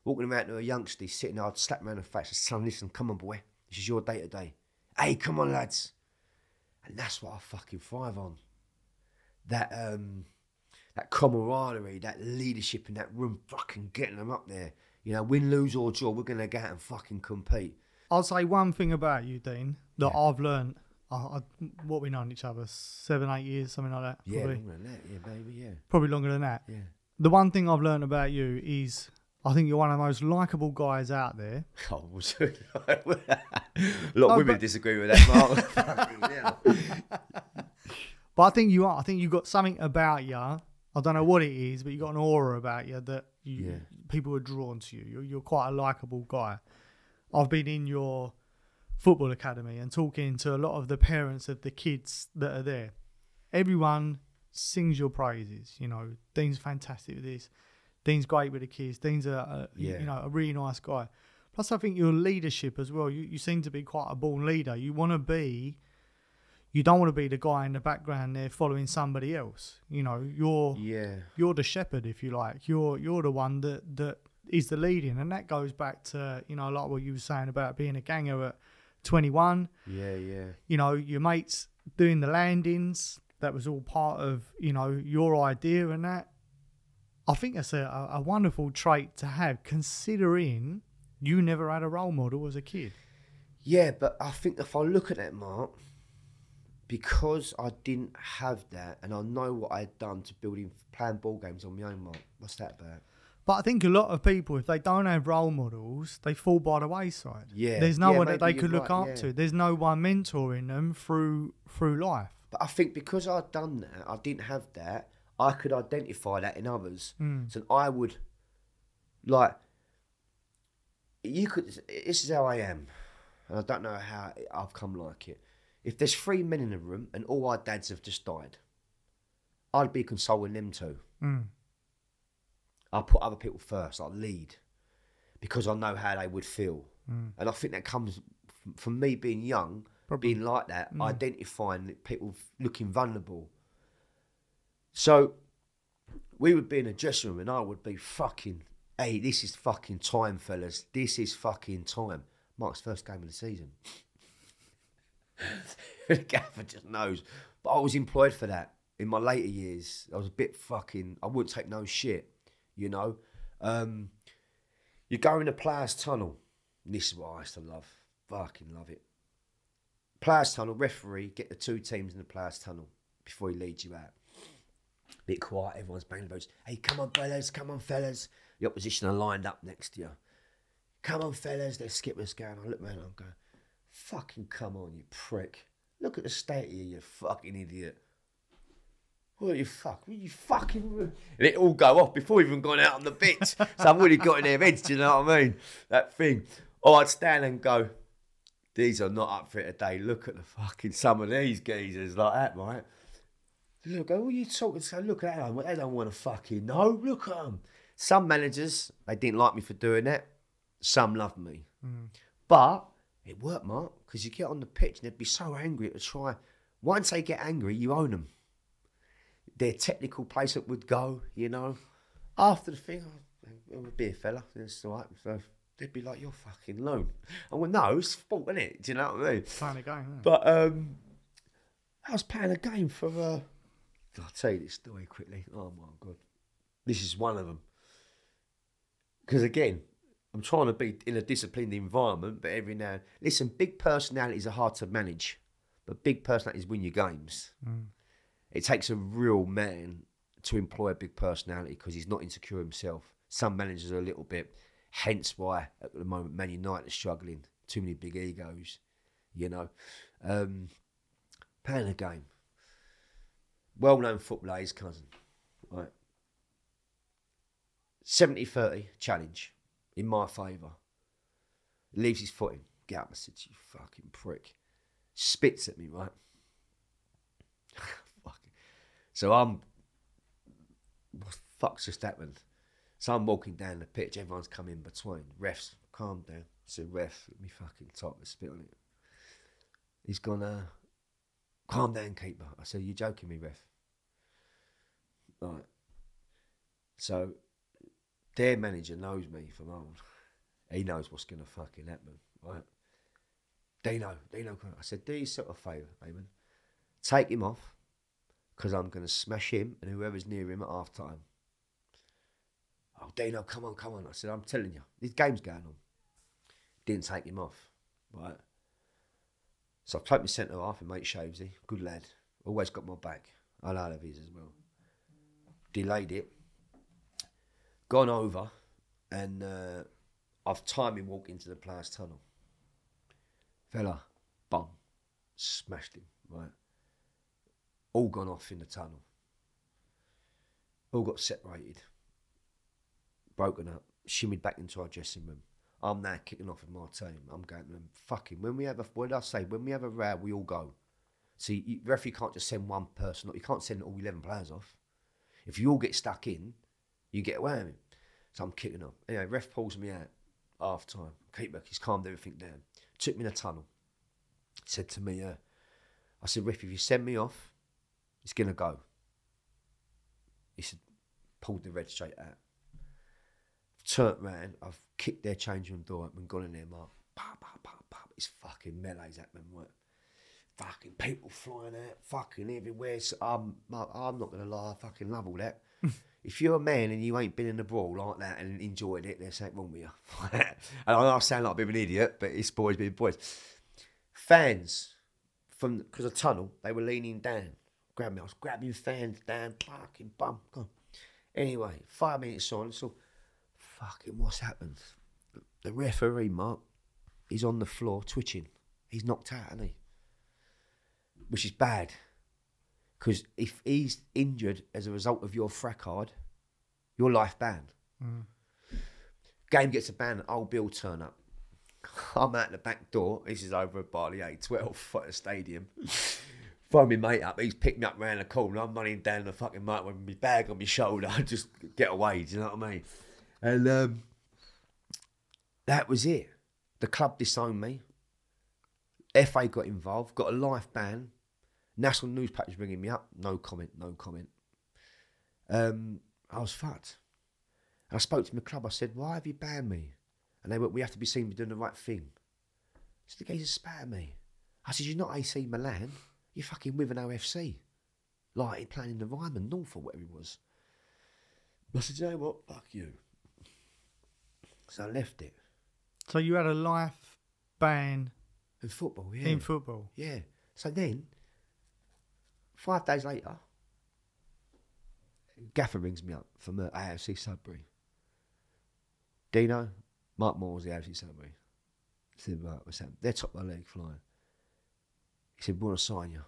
Walking around to a youngster, sitting there, I'd slap him around the face. I'd say, listen, come on, boy. This is your day today. Hey, come on, lads. And that's what I fucking thrive on. That that camaraderie, that leadership in that room, fucking getting them up there. You know, win, lose or draw, we're going to go out and fucking compete. I'll say one thing about you, Dean, that I've learned, what we known each other, 7, 8 years, something like that. Yeah, probably. Longer than that, yeah, baby, yeah. Probably longer than that. Yeah. The one thing I've learned about you is I think you're one of the most likeable guys out there. Oh, a lot of women disagree with that, Mark. But I think you are. I think you've got something about you. I don't know what it is, but you've got an aura about you that people are drawn to you. You're quite a likeable guy. I've been in your football academy and talking to a lot of the parents of the kids that are there. Everyone sings your praises. You know, Dean's fantastic with this. Dean's great with the kids. Dean's a really nice guy. Plus, I think your leadership as well. You seem to be quite a born leader. You don't want to be the guy in the background there following somebody else. You know, you're the shepherd, if you like. You're the one that is the leading, and that goes back to, you know, like what you were saying about being a ganger at 21. Yeah, yeah. You know, your mates doing the landings, that was all part of, you know, your idea and that. I think that's a wonderful trait to have, considering you never had a role model as a kid. Yeah, but I think if I look at that, Mark, because I didn't have that, and I know what I had done to playing ball games on my own, Mark, what's that about? But I think a lot of people, if they don't have role models, they fall by the wayside. Yeah, there's no one that they could look up to. There's no one mentoring them through life. But I think because I'd done that, I didn't have that, I could identify that in others. Mm. So I would, like, you could, this is how I am, and I don't know how I've come like it. If there's 3 men in the room and all our dads have just died, I'd be consoling them too. Mm. I'll put other people first, I'll lead, because I know how they would feel. Mm. And I think that comes from me being young, probably. Being like that, mm. identifying people looking vulnerable. So we would be in a dressing room and I would be fucking, hey, this is fucking time, fellas. This is fucking time. Mark's first game of the season. Gaffer just knows. But I was employed for that. In my later years, I was a bit fucking, I wouldn't take no shit, you know. You go in the players' tunnel. And this is what I used to love. Fucking love it. Players' tunnel, referee, get the 2 teams in the players' tunnel before he leads you out. Bit quiet, everyone's banging the boats. Hey, come on, fellas, come on, fellas. The opposition are lined up next to you. Come on, fellas, they're skipping us going. I look around and I'm going, fucking come on, you prick. Look at the state of you, you fucking idiot. What you fuck? What you fucking... And it all go off before we've even gone out on the bits. So I've already got in their heads, do you know what I mean? That thing. Oh, I'd stand and go, these are not up for it today. Look at the fucking, some of these geezers like that, right? Look, oh, you talking so look at them. They don't want to fucking know. Look at them. Some managers, they didn't like me for doing that. Some loved me. Mm. But it worked, Mark, because you get on the pitch and they'd be so angry at the try. Once they get angry, you own them. Their technical placement would go, you know. After the thing, I would be a fella. It's all right. So they'd be like, you're fucking lone. And well, no, it's sport, isn't it? Do you know what I mean? Playing a game, yeah. But I was playing a game for... I'll tell you this story quickly. Oh, my God. This is one of them. Because, again, I'm trying to be in a disciplined environment, but every now and... Listen, big personalities are hard to manage, but big personalities win your games. Mm. It takes a real man to employ a big personality because he's not insecure himself. Some managers are a little bit. Hence why, at the moment, Man United are struggling. Too many big egos, you know. Playing a game. Well-known footballer, his cousin, right? 70-30 challenge in my favour. Leaves his foot in. Get up, I said, you fucking prick. Spits at me, right? So I'm, what the fuck's just happened? So I'm walking down the pitch, everyone's come in between. Refs, calm down. I said, ref, let me fucking top and spit on it. He's gone, calm down, keeper. I said, you're joking me, ref. Right. So their manager knows me from old. He knows what's going to fucking happen, right? Dino. I said, do yourself a favour, Eamon. Take him off, because I'm going to smash him and whoever's near him at half-time. Oh, Dino, come on. I said, I'm telling you, this game's going on. Didn't take him off, right? So I've taken my centre half and mate Shavesy, good lad. Always got my back. I love his as well. Delayed it. Gone over and I've timed him walk into the players' tunnel. Fella, bum, smashed him, right? All gone off in the tunnel. All got separated. Broken up, shimmied back into our dressing room. I'm now kicking off with my team. I'm going to them, fucking, when we have a row, we all go. See, the referee can't just send one person, you can't send all 11 players off. If you all get stuck in, you get away with it. So I'm kicking off. Anyway, ref pulls me out, half time. Keeper, he's calmed everything down. Took me in the tunnel. Said to me, I said, ref, if you send me off, it's going to go. He said, pulled the red straight out. Turned round, I've kicked their change room door and gone in there, Mark. Pop, pop, pop, pop. It's fucking melees happening, right? Fucking people flying out, fucking everywhere. So I'm not going to lie, I fucking love all that. If you're a man and you ain't been in the brawl like that and enjoyed it, there's something wrong with you. And I know I sound like a bit of an idiot, but it's boys being boys. Fans, from because of the tunnel, they were leaning down. Grabbed me, I was grabbing fans down, fucking bum, gone. Anyway, 5 minutes on, so fucking what's happened? The referee, Mark, he's on the floor twitching. He's knocked out, isn't he? Which is bad. Because if he's injured as a result of your fracard, your life banned. Mm. Game gets a ban. Old Bill turn up. I'm out the back door. This is over at Barley A12 at the stadium. Phone me mate up. He's picking up round the corner. I'm running down the fucking mic with my bag on my shoulder. I just get away. Do you know what I mean? And that was it. The club disowned me. FA got involved. Got a life ban. National newspapers ringing me up. No comment. No comment. I was fucked. And I spoke to my club. I said, "Why have you banned me?" And they went, "We have to be seen to be doing the right thing." So the geezer spat at me. I said, "You're not AC Milan. You're fucking with an AFC. Like, playing in the Ryman North or whatever it was." I said, "You know what? Fuck you." So I left it. So you had a life ban in football, yeah. In football, yeah. So then, 5 days later, Gaffer rings me up from the AFC Sudbury. "Dino, Mark Moore's the AFC Sudbury." I said, "Right, what's happening?" They're top of the league flying. He said, "We want to sign you.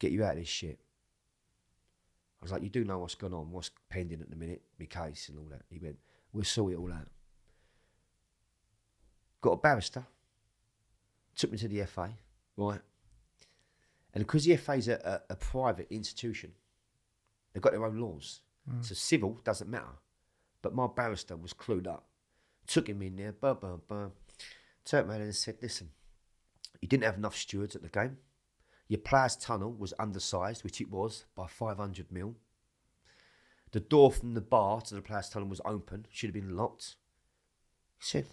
Get you out of this shit." I was like, "You do know what's going on, what's pending at the minute, my case and all that." He went, "We'll sort it all out." Got a barrister. Took me to the FA, right? And because the FA's a private institution, they've got their own laws. Mm. So civil doesn't matter. But my barrister was clued up. Took him in there, blah, blah, blah. Turned around and said, "Listen, you didn't have enough stewards at the game. Your players' tunnel was undersized," which it was, by 500 mil. "The door from the bar to the players' tunnel was open. Should have been locked." He said,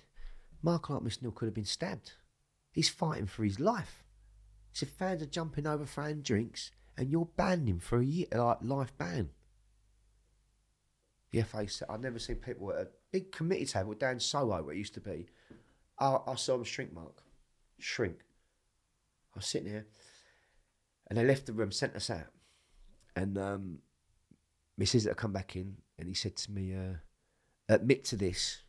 "Mark Miss Neil could have been stabbed. He's fighting for his life." He said, "Fans are jumping over, throwing drinks, and you're banned him for a year, like life ban." The FA said, I've never seen people at a big committee table down Soho, where it used to be. I saw him shrink, Mark. Shrink. I was sitting here, and they left the room, sent us out. And Mrs. had come back in, and he said to me, "Admit to this,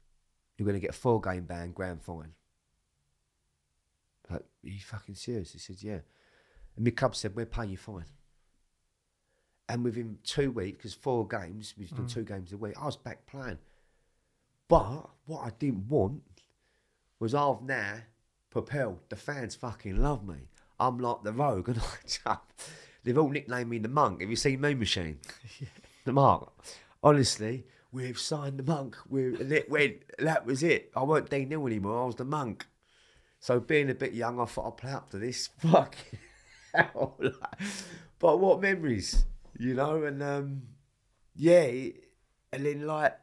you're going to get a 4-game ban, grand fine." Like, "Are you fucking serious?" He said, "Yeah." And my club said, "We're paying you fine." And within 2 weeks, because 4 games, we've done 2 games a week, I was back playing. But what I didn't want was I've now propelled. The fans fucking love me. I'm like the rogue. And they've all nicknamed me the monk. Have you seen Moon Machine? Yeah. The Mark. Honestly, we've signed the monk. That was it. I weren't Dean Neil anymore. I was the monk. So being a bit young, I thought I'd play up to this. Fucking hell. But what memories, you know? And yeah, and then like,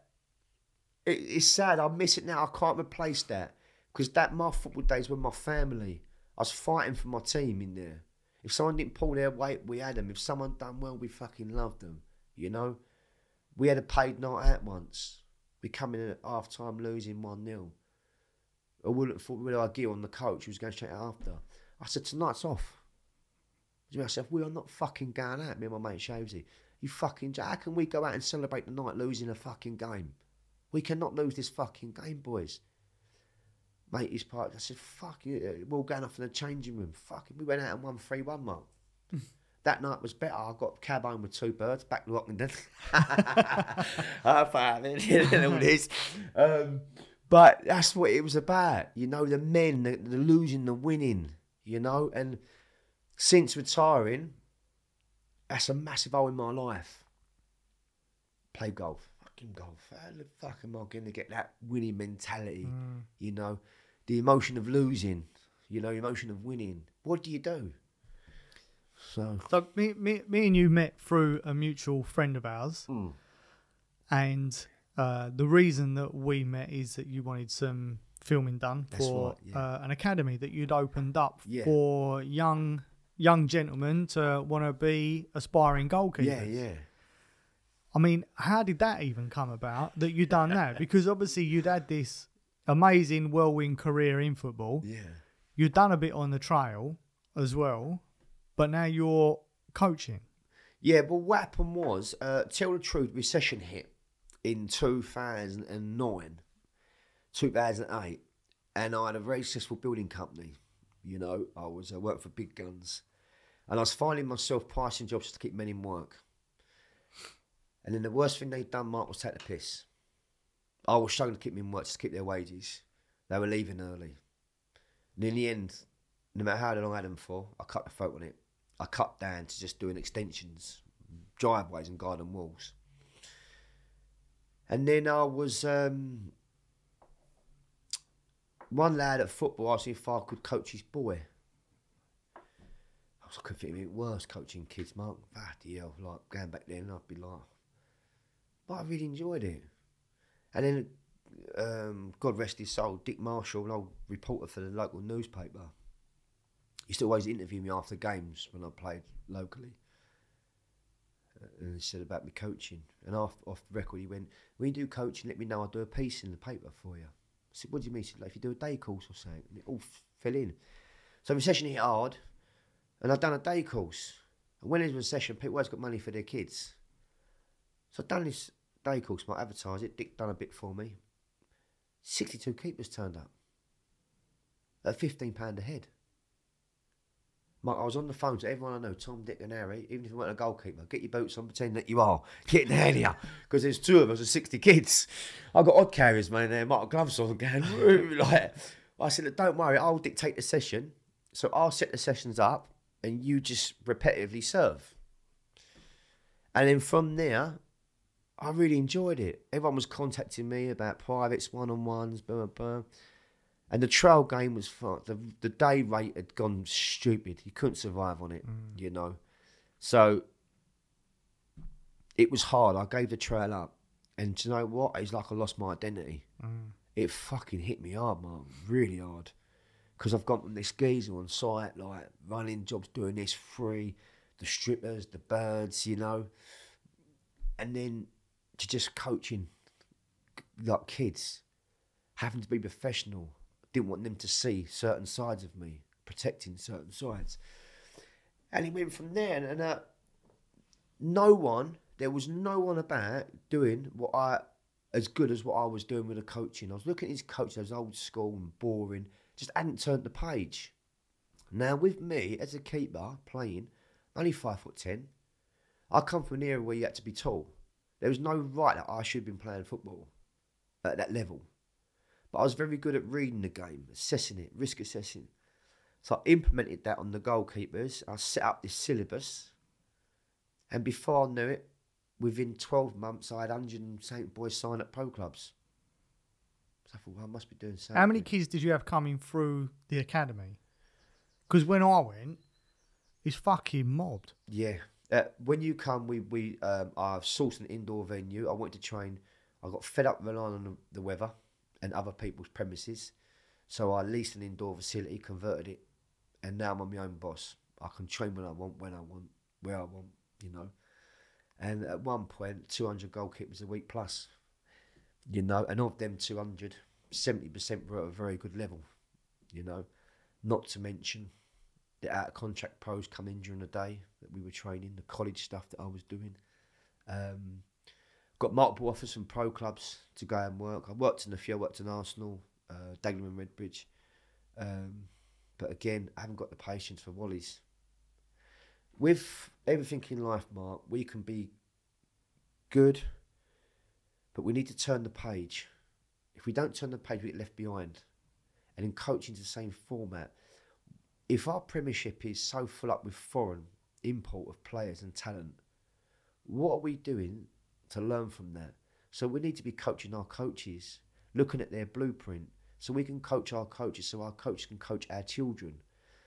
it's sad. I miss it now. I can't replace that. Because that my football days were my family. I was fighting for my team in there. If someone didn't pull their weight, we had them. If someone done well, we fucking loved them. You know? We had a paid night out once. We come in at half time losing 1-0. I wouldn't have thought we had our gear on the coach who was going straight out after. I said, "Tonight's off." I said, "We are not fucking going out, me and my mate Shavesy. You fucking, how can we go out and celebrate the night losing a fucking game? We cannot lose this fucking game, boys." Mate, his part, I said, "Fuck you, we're all going off in the changing room." Fucking, we went out and won 3-1, Mark. That night was better. I got cab home with 2 birds, back to Rockington. And all this. But that's what it was about, you know, the men, the losing, the winning, you know. And since retiring, that's a massive hole in my life. Play golf. Fucking golf. How the fuck am I going to get that winning mentality, you know? The emotion of losing, you know, the emotion of winning. What do you do? So me and you met through a mutual friend of ours. Mm. And... the reason that we met is that you wanted some filming done for an academy that you'd opened up for young gentlemen to want to be aspiring goalkeepers. Yeah, yeah. I mean, how did that even come about that you'd done that? Because obviously you'd had this amazing whirlwind career in football. Yeah. You'd done a bit on the trail as well, but now you're coaching. Yeah, but what happened was, tell the truth, recession hit. In 2009, 2008, and I had a very successful building company. You know, I was working for big guns, and I was finding myself pricing jobs to keep men in work. And then the worst thing they'd done, Mark, was take the piss. I was struggling to keep them in work, just to keep their wages. They were leaving early. And in the end, no matter how long I had them for, I cut the folk on it. I cut down to just doing extensions, driveways and garden walls. And then I was... one lad at football asked me if I could coach his boy. I couldn't think of it worse, coaching kids, Mark. Bloody hell, like, going back then, I'd be like... But I really enjoyed it. And then, God rest his soul, Dick Marshall, an old reporter for the local newspaper, used to always interview me after games when I played locally. And he said about me coaching. And off the record, he went, when you do coaching, let me know, I'll do a piece in the paper for you. I said, what do you mean? He said, like, if you do a day course or something. And it all fell in. So recession hit hard, and I'd done a day course. And when there's a recession, people always got money for their kids. So I'd done this day course, might advertise it, Dick done a bit for me. 62 keepers turned up at £15 a head. Mike, I was on the phone to everyone I know, Tom, Dick and Harry, even if you weren't a goalkeeper, get your boots on, pretend that you are. Get down here, because there's two of us with 60 kids. I've got odd carriers, man, there, Mike, gloves on, going, like, I said, don't worry, I'll dictate the session. So I'll set the sessions up, and you just repetitively serve. And then from there, I really enjoyed it. Everyone was contacting me about privates, one-on-ones, blah, blah, blah. And the trial game was fun. The day rate had gone stupid. You couldn't survive on it, you know. So it was hard. I gave the trail up. And do you know what? It's like I lost my identity. It fucking hit me hard, man. Really hard. Because I've gone from this geezer on site, like running jobs, doing this free, the strippers, the birds, you know. And then to just coaching like kids, having to be professional, didn't want them to see certain sides of me, protecting certain sides. And it went from there, and there was no one about doing as good as what I was doing with the coaching. I was looking at his coach, that was old school and boring, just hadn't turned the page. Now with me as a keeper playing, only 5'10", I come from an era where you had to be tall. There was no right that I should have been playing football at that level. But I was very good at reading the game, assessing it, risk assessing. So I implemented that on the goalkeepers. I set up this syllabus. And before I knew it, within 12 months, I had 100 and something boys sign up pro clubs. So I thought, well, I must be doing something. How many kids did you have coming through the academy? Because when I went, it's fucking mobbed. Yeah. When you come, I sourced an indoor venue. I went to train. I got fed up relying on the weather and other people's premises. So I leased an indoor facility, converted it, and now I'm my own boss. I can train when I want, where I want, you know. And at one point, 200 goalkeepers a week plus, you know, and of them 200, 70% were at a very good level, you know, not to mention the out-of-contract pros come in during the day that we were training, the college stuff that I was doing. Got multiple offers from pro clubs to go and work. I worked in a few, I worked in Arsenal, Dagenham and Redbridge. But again, I haven't got the patience for wallies. With everything in life, Mark, we can be good, but we need to turn the page. If we don't turn the page, we get left behind. And in coaching, it's the same format. If our premiership is so full up with foreign import of players and talent, what are we doing to learn from that? So we need to be coaching our coaches, looking at their blueprint, so we can coach our coaches, so our coaches can coach our children.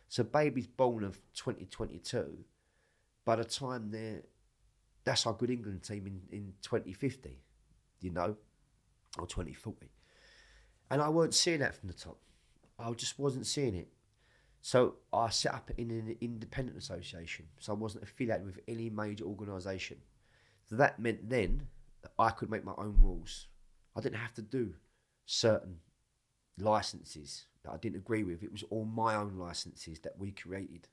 So babies born of 2022, by the time that's our good England team in 2050, you know, or 2040. And I weren't seeing that from the top. I just wasn't seeing it. So I set up in an independent association. So I wasn't affiliated with any major organisation. So that meant then that I could make my own rules. I didn't have to do certain licences that I didn't agree with. It was all my own licences that we created.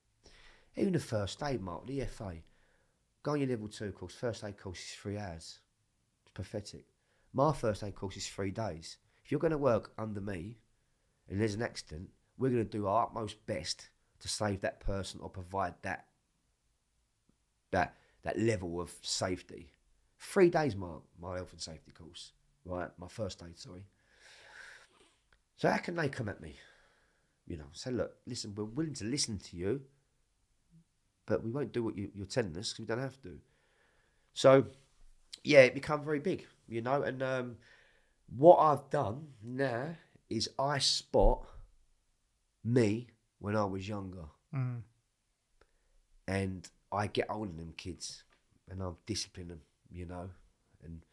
Even the first aid, Mark, the FA. Go on your level 2 course. First aid course is 3 hours. It's pathetic. My first aid course is 3 days. If you're going to work under me and there's an accident, we're going to do our utmost best to save that person or provide that level of safety. 3 days, my health and safety course. right? My first date, sorry. So how can they come at me? You know, say, look, listen, we're willing to listen to you, but we won't do what you're telling us because we don't have to. So, yeah, it become very big, you know. And what I've done now is I spot me when I was younger. Mm. And I get hold of them kids and I'll discipline them, you know, and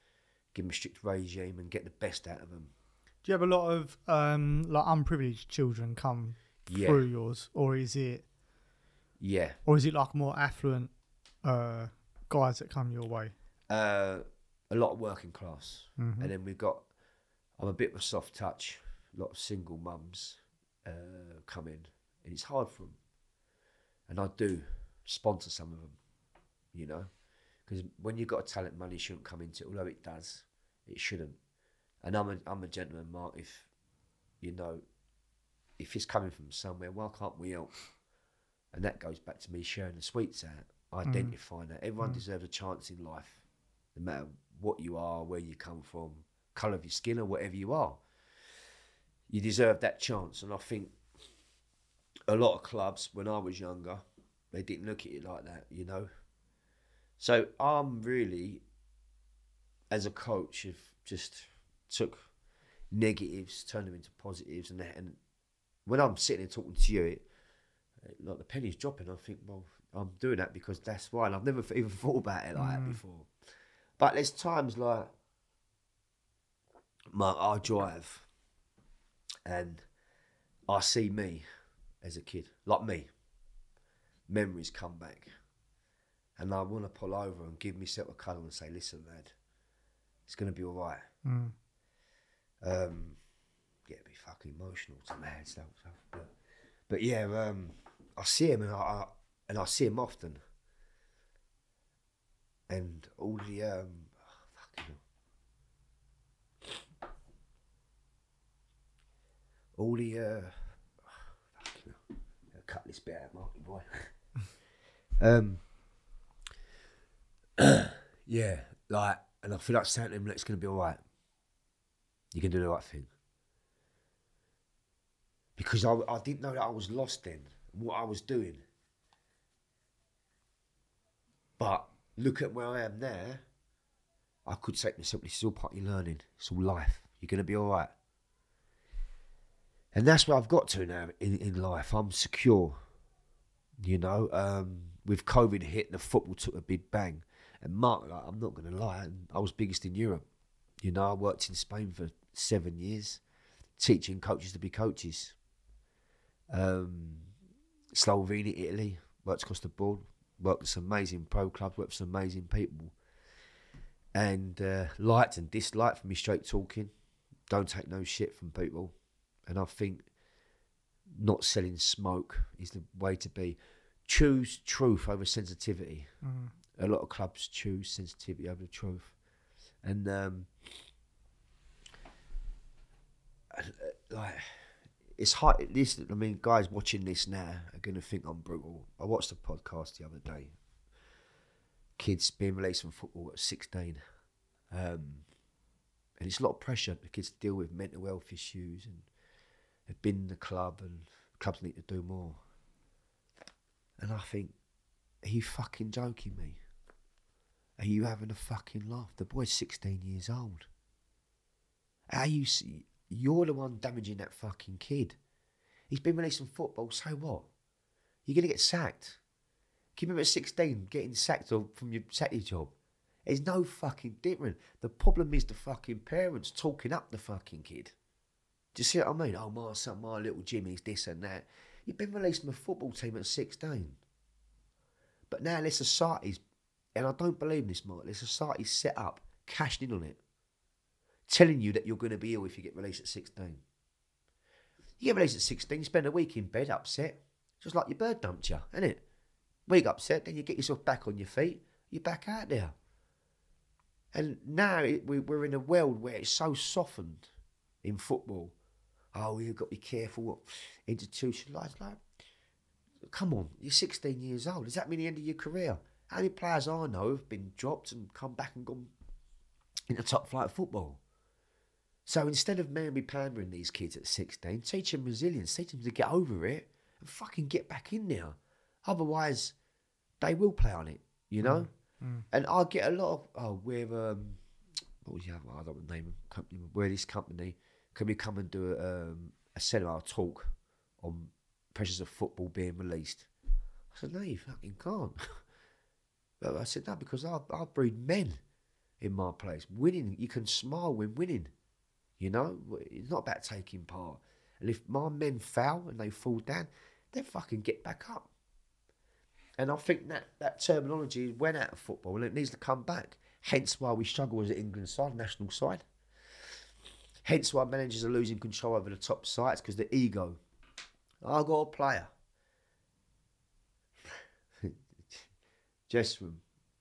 give them a strict regime and get the best out of them. Do you have a lot of like unprivileged children come through yours, or is it? Yeah. Or is it like more affluent guys that come your way? A lot of working class, and then we've got. I'm a bit of a soft touch. A lot of single mums come in, and it's hard for them. And I do sponsor some of them, you know, because when you've got a talent, money shouldn't come into it. Although it does, it shouldn't. And I'm a gentleman, Mark. If, you know, if it's coming from somewhere, why can't we help? And that goes back to me sharing the sweets out, identifying that. Everyone deserves a chance in life, no matter what you are, where you come from, colour of your skin or whatever you are. You deserve that chance. And I think a lot of clubs, when I was younger, they didn't look at it like that, you know. So I'm really, as a coach, have just... took negatives, turned them into positives, and when I'm sitting and talking to you, like the penny's dropping. I think, well, I'm doing that because that's why, and I've never even thought about it like that before. But there's times like, Mark, I drive, and I see me as a kid, like me. Memories come back, and I want to pull over and give myself a cuddle and say, "Listen, lad, it's gonna be all right." Mm. Get a bit fucking emotional to mad stuff, but yeah, I see him, and I see him often, and all the cut this bit out, Marky boy. Yeah, like, and I feel like saying to him, "It's gonna be all right. You can do the right thing." Because I didn't know that I was lost then, what I was doing. But look at where I am now. I could say to myself, this is all part of your learning. It's all life. You're going to be all right. And that's where I've got to now in life. I'm secure, you know. With COVID hit, the football took a big bang. And Mark, like, I'm not going to lie, I was biggest in Europe. You know, I worked in Spain for 7 years, teaching coaches to be coaches. Slovenia, Italy, worked across the board, worked with some amazing pro clubs, worked with some amazing people. And liked and disliked for me straight talking. Don't take no shit from people. And I think not selling smoke is the way to be. Choose truth over sensitivity. Mm. A lot of clubs choose sensitivity over the truth. And like, it's hard. This, I mean, guys watching this now are gonna think I'm brutal. I watched a podcast the other day. Kids being released from football at 16, and it's a lot of pressure for kids to deal with mental health issues, and have been in the club, and clubs need to do more. And I think, are you fucking joking me? Are you having a fucking laugh? The boy's 16 years old. How you see, you're the one damaging that fucking kid. He's been released from football, so what? You're going to get sacked. Can you remember at 16 getting sacked or from your Saturday job? It's no fucking different. The problem is the fucking parents talking up the fucking kid. Do you see what I mean? Oh, my son, my little Jimmy's this and that. You've been released from a football team at 16. But now their society's, and I don't believe this, Mark, the society's set up, cashing in on it, telling you that you're going to be ill if you get released at 16. You get released at 16, you spend a week in bed upset, just like your bird dumped you, isn't it? Week upset, then you get yourself back on your feet, you're back out there. And now we're in a world where it's so softened in football. Oh, you've got to be careful what institutionalised. Like, come on, you're 16 years old. Does that mean the end of your career? How many players I know have been dropped and come back and gone in the top flight of football? So instead of manly pandering these kids at 16, teach them resilience, teach them to get over it and fucking get back in there. Otherwise, they will play on it, you know? And I get a lot of, oh, we're, what was the other one? I don't want to name a company. We're this company. Can we come and do a seminar talk on pressures of football being released? I said, no, you fucking can't. But I said, no, because I breed men in my place. Winning, you can smile when winning. You know, it's not about taking part. And if my men foul and they fall down, they fucking get back up. And I think that terminology went out of football and it needs to come back. Hence why we struggle as an England side, national side. Hence why managers are losing control over the top sides, because the ego. I got a player. Jessram,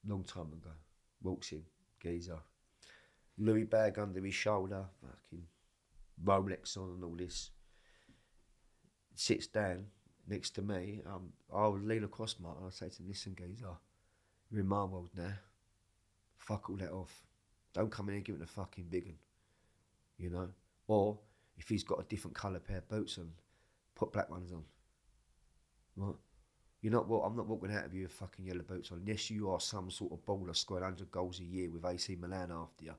long time ago, walks in, geezer. Louis bag under his shoulder, fucking Rolex on and all this. Sits down next to me. I would lean across Mark and I'd say to him, listen, geezer, you're in my world now. Fuck all that off. Don't come in here giving a fucking big one. You know? Or if he's got a different colour pair of boots on, put black ones on. Right? You're not, well, I'm not walking out of you with fucking yellow boots on. Yes, you are some sort of baller scoring 100 goals a year with AC Milan after you.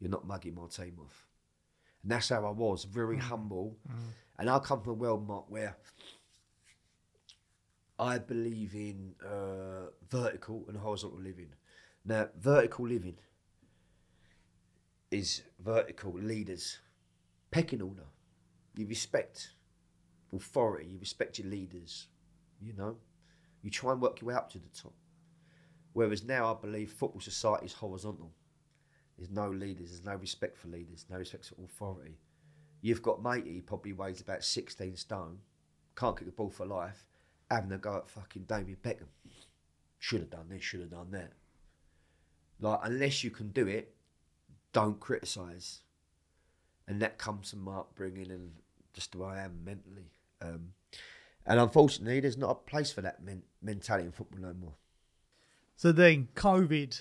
You're not mugging my team off. And that's how I was, very humble. And I come from a world, Mark, where I believe in vertical and horizontal living. Now, vertical living is vertical leaders. Pecking order. You respect authority, you respect your leaders, you know. You try and work your way up to the top. Whereas now I believe football society is horizontal. There's no leaders, there's no respect for leaders, no respect for authority. You've got matey, probably weighs about 16 stone, can't kick the ball for life, having a go at fucking David Beckham. Should have done this, should have done that. Like, unless you can do it, don't criticise. And that comes from my upbringing and just the way I am mentally. And unfortunately, there's not a place for that mentality in football no more. So then COVID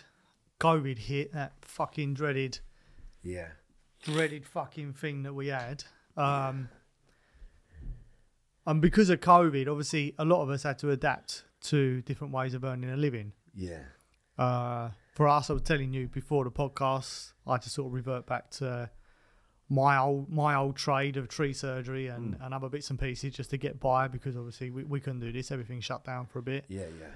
hit, that fucking dreaded fucking thing that we had. And because of COVID, obviously, a lot of us had to adapt to different ways of earning a living. Yeah. For us, I was telling you before the podcast, I had to sort of revert back to my old trade of tree surgery and other bits and pieces just to get by, because obviously we couldn't do this. Everything shut down for a bit. Yeah, yeah.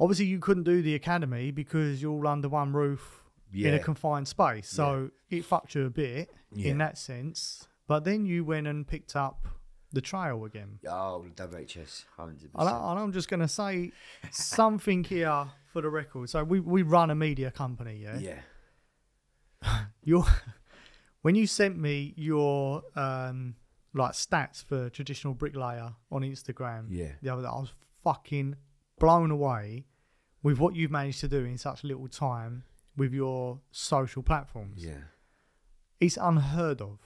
Obviously, you couldn't do the academy because you're all under one roof in a confined space. So it fucked you a bit in that sense. But then you went and picked up the trail again. Oh, WHS, 100%. And I'm just going to say something here for the record. So we run a media company, yeah? Yeah. When you sent me your like stats for traditional bricklayer on Instagram the other day, I was fucking blown away with what you've managed to do in such little time with your social platforms. Yeah. It's unheard of.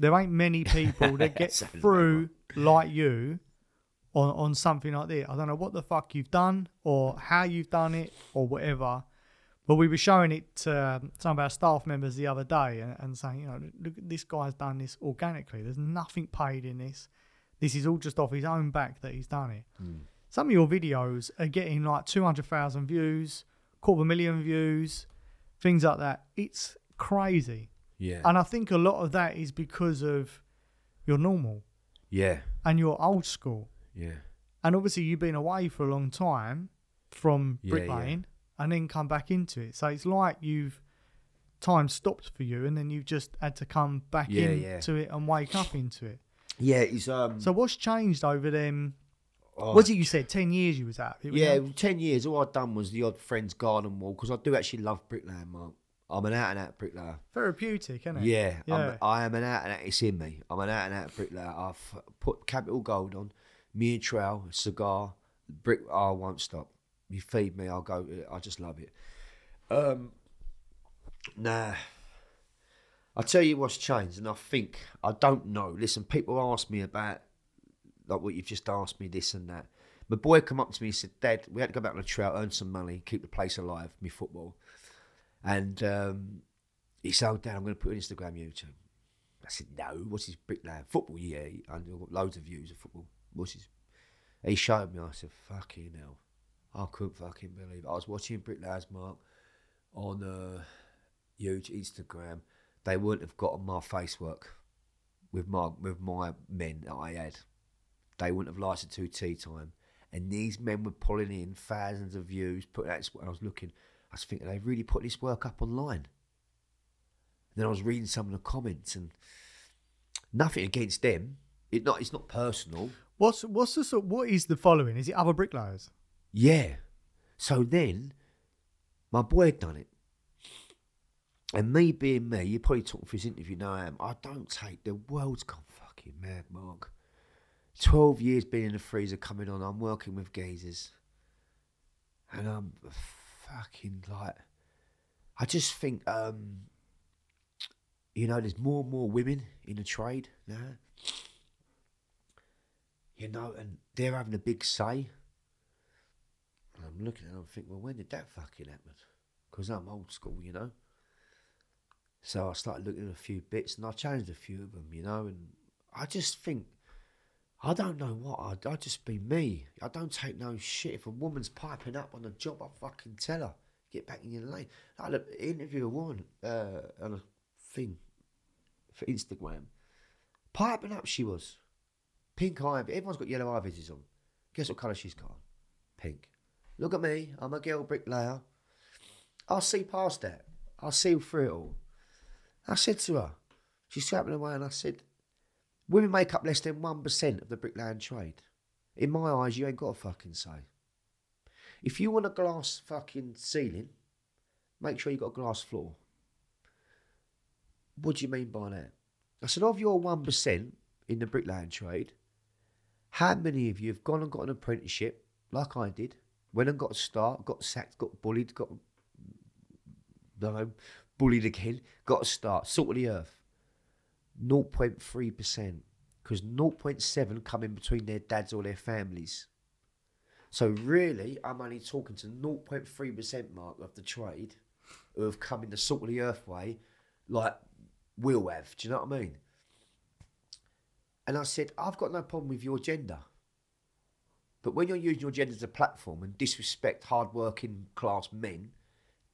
There ain't many people that get through like you on something like this. I don't know what the fuck you've done or how you've done it or whatever, but we were showing it to some of our staff members the other day and saying, you know, look, this guy's done this organically. There's nothing paid in this. This is all just off his own back that he's done it. Mm. Some of your videos are getting like 200,000 views, 250,000 views, things like that. It's crazy. Yeah. And I think a lot of that is because of your normal. Yeah. And your old school. Yeah. And obviously you've been away for a long time from bricklaying and then come back into it. So it's like time stopped for you and then you've just had to come back into it and wake up into it. Yeah. It's, so what's changed over them? Oh. Was it you said 10 years you was out? Yeah, 10 years. All I'd done was the odd friend's garden wall, because I do actually love bricklaying, Mark. I'm an out-and-out bricklayer. Therapeutic, isn't it? Yeah, yeah. I am an out-and-out. It's in me. I'm an out-and-out bricklayer. I've put Capital Gold on, me and Trowell, a cigar, brick. I won't stop. You feed me, I'll go. I just love it. Nah. I'll tell you what's changed, and I think, I don't know. Listen, people ask me about, like what you've just asked me, this and that. My boy come up to me and said, Dad, we had to go back on the trail, earn some money, keep the place alive, me football. And He sold down, I'm going to put on Instagram, YouTube. I said, no, what's his big name? Football, yeah. I got loads of views of football. What's his? He showed me, I said, fucking hell. I couldn't fucking believe it. I was watching Brick Landsmark on huge Instagram. They wouldn't have gotten my face work with my men that I had. They wouldn't have lasted to tea time. And these men were pulling in thousands of views, putting out what I was looking. I was thinking, they really put this work up online. Then I was reading some of the comments, and nothing against them. It's not personal. What is the following? Is it other bricklayers? Yeah. So then my boy had done it. And me being me, you're probably talking through this interview, no, I am. I don't take the world's gone fucking mad, Mark. 12 years being in the freezer coming on, I'm working with geezers. And I'm fucking like, I just think, you know, there's more and more women in the trade now. You know, and they're having a big say. And I'm looking at them and thinking, well, when did that fucking happen? Because I'm old school, you know. So I started looking at a few bits and I changed a few of them, you know. And I just think, I don't know what, I just be me. I don't take no shit. If a woman's piping up on a job, I fucking tell her, get back in your lane. I interview a woman on a thing for Instagram. Piping up she was. Pink eye, everyone's got yellow eye visors on. Guess what colour she's got? Pink. Look at me, I'm a girl bricklayer. I'll see past that. I'll see through it all. I said to her, she's strapping away, and I said, women make up less than 1% of the bricklaying trade. In my eyes, you ain't got a fucking say. If you want a glass fucking ceiling, make sure you got a glass floor. What do you mean by that? I said, of your 1% in the bricklaying trade, how many of you have gone and got an apprenticeship, like I did, went and got a start, got sacked, got bullied, got bullied again, got a start, salt of the earth? 0.3%, because 0.7 come in between their dads or their families. So really, I'm only talking to 0.3% mark of the trade who have come in the salt of the earth way, like we'll have. Do you know what I mean? And I said, I've got no problem with your gender, but when you're using your gender as a platform and disrespect hard-working class men,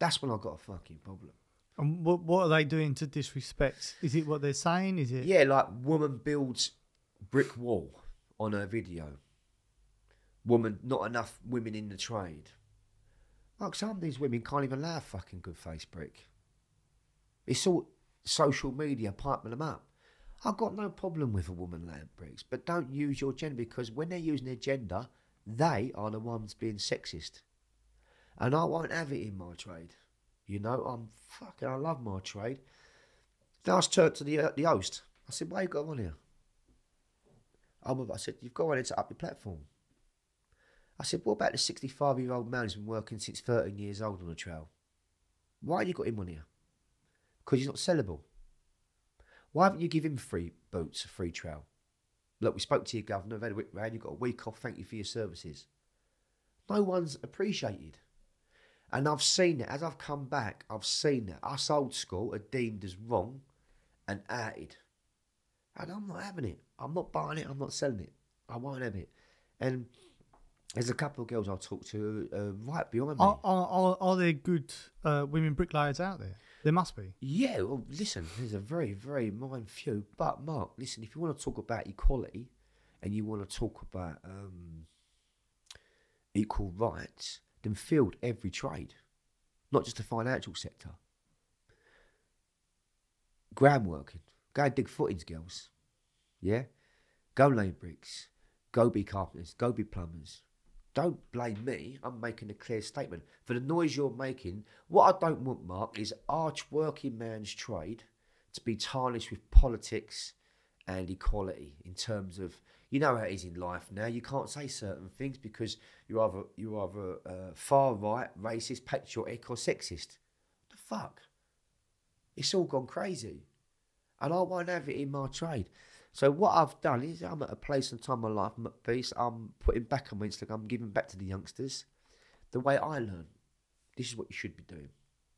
that's when I've got a fucking problem. And what are they doing to disrespect? Is it what they're saying? Is it? Yeah, like woman builds brick wall on her video. Woman, not enough women in the trade. Like some of these women can't even lay a fucking good face brick. It's all social media piping them up. I've got no problem with a woman laying bricks, but don't use your gender, because when they're using their gender, they are the ones being sexist. And I won't have it in my trade. You know, I love my trade. Then I turned to the host. I said, why you got on here? I said, you've got on here to up your platform. I said, what about the 65-year-old man who's been working since 13 years old on the trail? Why have you got him on here? Because he's not sellable. Why haven't you given him free boots, a free trail? Look, we spoke to your governor, had a whip round, you've got a week off, thank you for your services. No one's appreciated. And I've seen it. As I've come back, I've seen that us old school are deemed as wrong and outed. And I'm not having it. I'm not buying it. I'm not selling it. I won't have it. And there's a couple of girls I'll talk to right behind me. Are there good women bricklayers out there? There must be. Yeah, well, listen, there's a very, very mine few. But, Mark, listen, if you want to talk about equality and you want to talk about equal rights, and field every trade, not just the financial sector. Ground working, go and dig footings, girls. Yeah, go lay bricks, go be carpenters, go be plumbers. Don't blame me. I'm making a clear statement for the noise you're making. What I don't want, Mark, is arch working man's trade to be tarnished with politics and equality in terms of, you know how it is in life now. You can't say certain things because you're either far right, racist, patriotic, or sexist. What the fuck? It's all gone crazy, and I won't have it in my trade. So what I've done is I'm at a place and time in my life, I'm at peace. I'm putting back on Instagram. I'm giving back to the youngsters the way I learn. This is what you should be doing.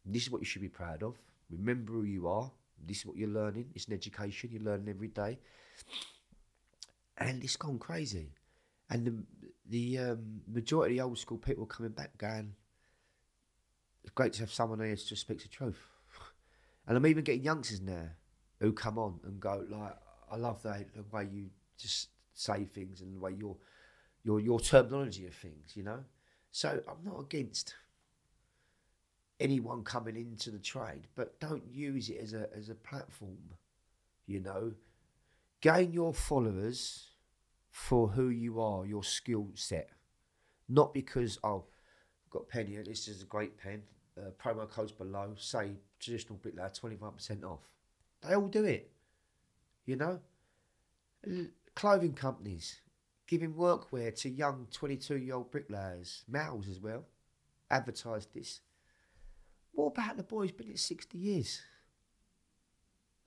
This is what you should be proud of. Remember who you are. This is what you're learning. It's an education. You're learning every day. And it's gone crazy. And the majority of the old school people are coming back going, it's great to have someone here that just speaks the truth. And I'm even getting youngsters now who come on and go, like, I love that, the way you just say things and the way your terminology of things, you know? So I'm not against anyone coming into the trade, but don't use it as a platform, you know? Gain your followers for who you are, your skill set. Not because, oh, I've got a pen here, this is a great pen, promo codes below, say traditional bricklayer, 25% off. They all do it, you know? Clothing companies, giving workwear to young 22-year-old bricklayers, males as well, advertise this. What about the boys been here 60 years?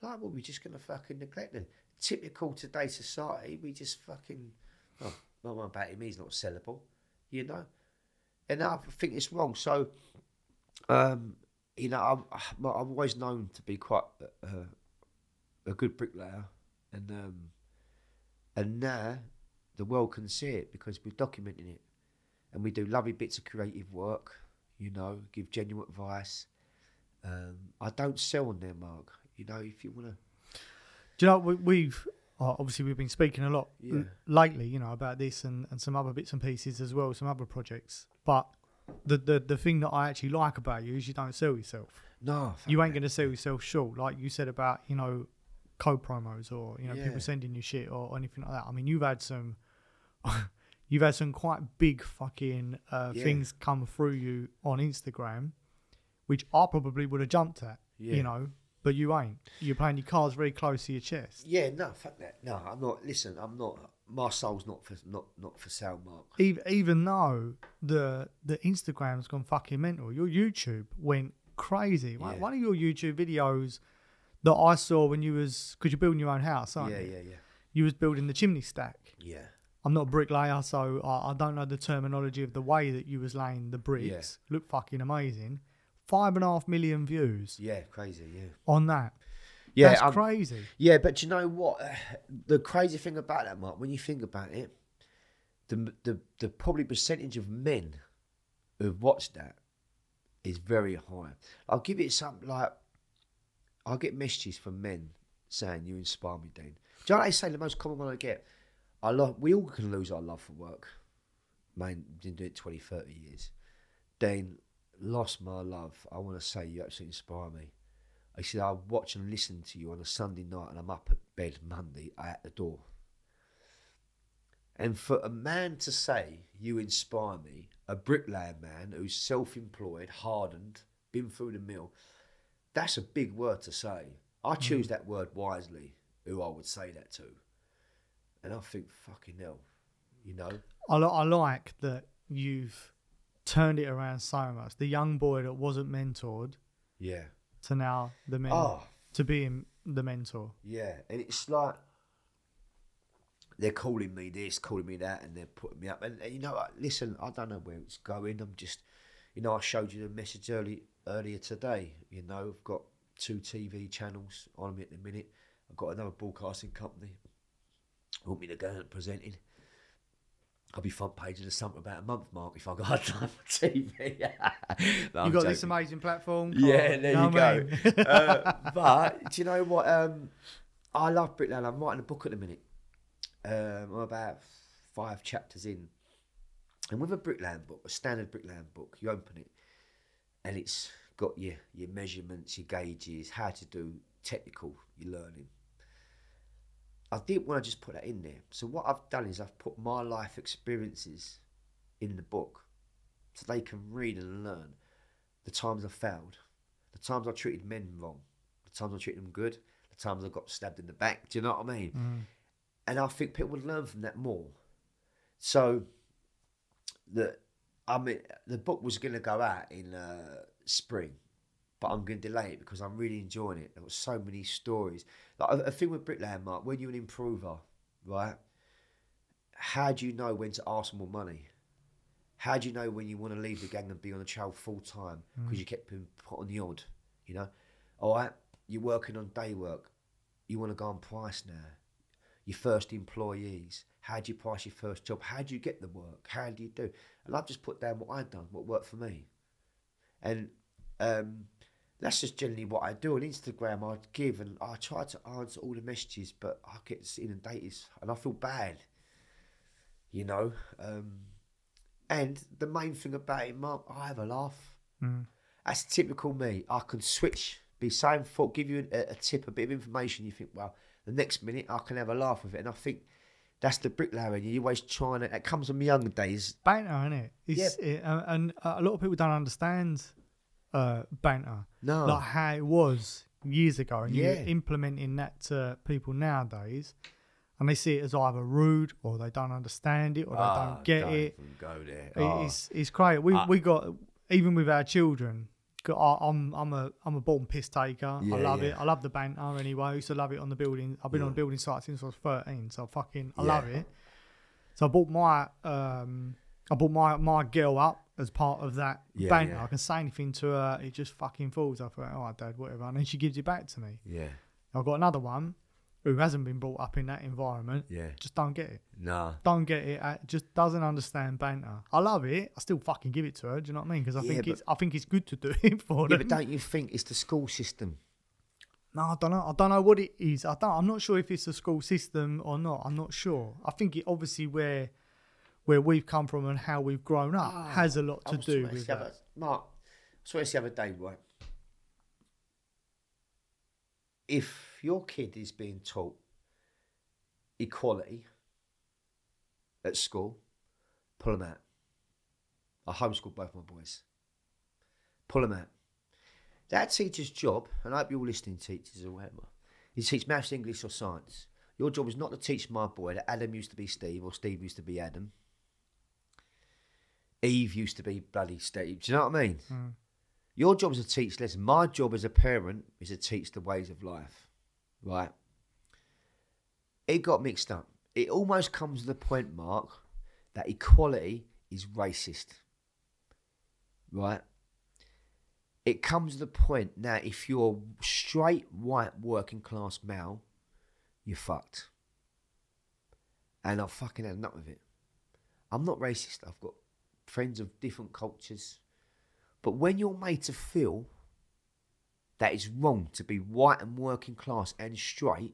Like, well, we're just going to fucking neglect them. Typical today's society, we just fucking, oh, no one about him, he's not sellable, you know? And I think it's wrong. So, you know, I'm always known to be quite a good bricklayer. And now the world can see it because we're documenting it. And we do lovely bits of creative work, you know, give genuine advice. I don't sell on their mark, you know, if you want to. Do you know, we've been speaking a lot lately, you know, about this and some other bits and pieces as well, some other projects. But the thing that I actually like about you is you don't sell yourself. No. You ain't going to sell yourself short. Like you said about, you know, co-promos or, you know, people sending you shit or anything like that. I mean, you've had some... You've had some quite big fucking things come through you on Instagram, which I probably would have jumped at, you know, but you ain't. You're playing your cards very close to your chest. Yeah, no, fuck that. No, I'm not. Listen, I'm not. My soul's not for sale, Mark. Even though the Instagram's gone fucking mental, your YouTube went crazy. Yeah. One of your YouTube videos that I saw when you was, because you're building your own house, aren't you? Yeah. You was building the chimney stack. Yeah. I'm not a bricklayer, so I don't know the terminology of the way that you was laying the bricks. Yeah. Looked fucking amazing. 5.5 million views. Yeah, crazy, yeah. On that. Yeah, that's crazy. Yeah, but you know what? The crazy thing about that, Mark, when you think about it, the probably percentage of men who've watched that is very high. I'll give it something like, I'll get messages from men saying, you inspire me, Dean. Do you know what they say? The most common one I get... we all can lose our love for work. Man, didn't do it 20, 30 years. Dean, lost my love. I want to say you absolutely inspire me. I said, I watch and listen to you on a Sunday night and I'm up at bed Monday at the door. And for a man to say, you inspire me, a bricklayer man who's self-employed, hardened, been through the mill, that's a big word to say. I choose that word wisely, who I would say that to. And I think, fucking hell, you know. I like that you've turned it around so much. The young boy that wasn't mentored, to now the mentor, to being the mentor. Yeah, and it's like they're calling me this, calling me that, and they're putting me up. And you know, listen, I don't know where it's going. I'm just, you know, I showed you the message earlier today. You know, I've got 2 TV channels on me at the minute. I've got another broadcasting company. Want me to go and present it? I'll be front page of the Sun for about a month, Mark, if I got hard time for TV. No, you got joking. This amazing platform. Yeah, there you go. But do you know what? I love Brickland. I'm writing a book at the minute. I'm about 5 chapters in. And with a Brickland book, a standard Brickland book, you open it and it's got your measurements, your gauges, how to do technical, your learning. I didn't want to just put that in there. So what I've done is I've put my life experiences in the book so they can read and learn the times I failed, the times I treated men wrong, the times I treated them good, the times I got stabbed in the back. Do you know what I mean? Mm. And I think people would learn from that more. So the book was going to go out in spring. But I'm going to delay it because I'm really enjoying it. There were so many stories. Like a thing with Brickland, Mark, when you're an improver, right? How do you know when to ask more money? How do you know when you want to leave the gang and be on the trail full time because you kept being put on the odd, you know? All right, you're working on day work. You want to go on price now. Your first employees. How do you price your first job? How do you get the work? How do you do? And I've just put down what I've done, what worked for me. And that's just generally what I do. On Instagram, I give and I try to answer all the messages, but I get inundated and I feel bad, you know. And the main thing about it, Mark, I have a laugh. Mm. That's typical me. I can switch, be same thought, give you a tip, a bit of information. You think, well, the next minute I can have a laugh with it. And I think that's the bricklayer in you. You're always trying to, it comes from younger days. Banter, innit? It's, yeah. And a lot of people don't understand banter. No. Like how it was years ago. And yeah. You're implementing that to people nowadays. And they see it as either rude or they don't understand it or they don't get it. Even go there. It's crazy. We got, even with our children, I'm a born piss taker. Yeah, I love it. I love the banter anyway. I used to love it on the building. I've been on the building site since I was 13. So I love it. So I brought my girl up as part of that banter. Yeah. I can say anything to her. It just fucking falls. I thought, all right, Dad, whatever. And then she gives it back to me. Yeah. I've got another one who hasn't been brought up in that environment, just don't get it. Nah. Don't get it. Just doesn't understand banter. I love it. I still fucking give it to her. Do you know what I mean? Because I think it's good to do it for them. But don't you think it's the school system? No, I don't know. I don't know what it is. I'm not sure if it's the school system or not. I'm not sure. I think it obviously where we've come from and how we've grown up has a lot to do with that. Mark, I saw this the other day, right? If your kid is being taught equality at school, pull them out. I homeschooled both my boys. Pull them out. That teacher's job, and I hope you're all listening, teachers or whatever, you teach maths, English or science. Your job is not to teach my boy that Adam used to be Steve or Steve used to be Adam. Eve used to be bloody Steve. Do you know what I mean? Mm. Your job is to teach less. My job as a parent is to teach the ways of life, right? It got mixed up. It almost comes to the point, Mark, that equality is racist, right? It comes to the point now, if you're a straight, white, working class male, you're fucked. And I've fucking had enough of it. I'm not racist. I've got friends of different cultures. But when you're made to feel that it's wrong to be white and working class and straight,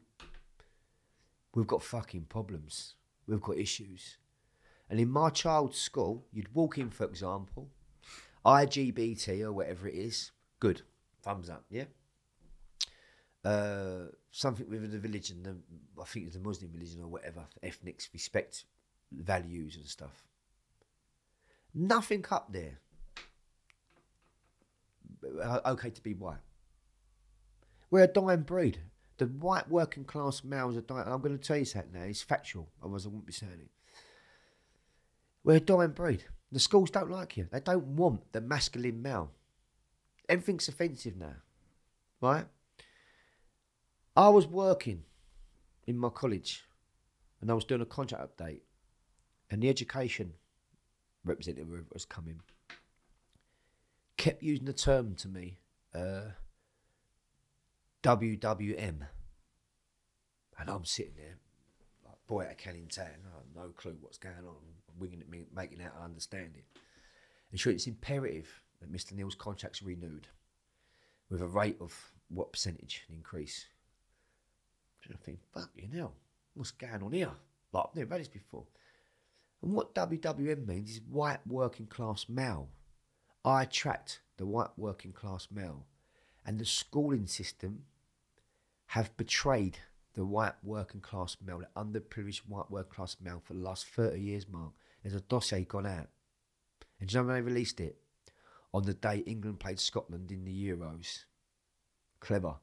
we've got fucking problems. We've got issues. And in my child's school, you'd walk in, for example, IGBT or whatever it is, good, thumbs up, yeah? Something within the religion, I think it's the Muslim religion or whatever, ethnics, respect, values and stuff. Nothing up there. Okay to be white. We're a dying breed. The white working class males are dying. I'm going to tell you that now. It's factual. Otherwise I wouldn't be saying it. We're a dying breed. The schools don't like you. They don't want the masculine male. Everything's offensive now. Right? I was working in my college and I was doing a contract update and the education representative was coming. Kept using the term to me, WWM. And I'm sitting there, like, boy, I can't in tan. I have no clue what's going on. I'm winging at me, making out I understand it. And sure, it's imperative that Mr. Neil's contract's renewed with a rate of what percentage an increase. And I think, fucking hell, what's going on here? Like, I've never had this before. And what WWM means is white working class male. I attract the white working class male and the schooling system have betrayed the white working class male, the underprivileged white working class male for the last 30 years, Mark. There's a dossier gone out. And do you know when they released it? On the day England played Scotland in the Euros. Clever.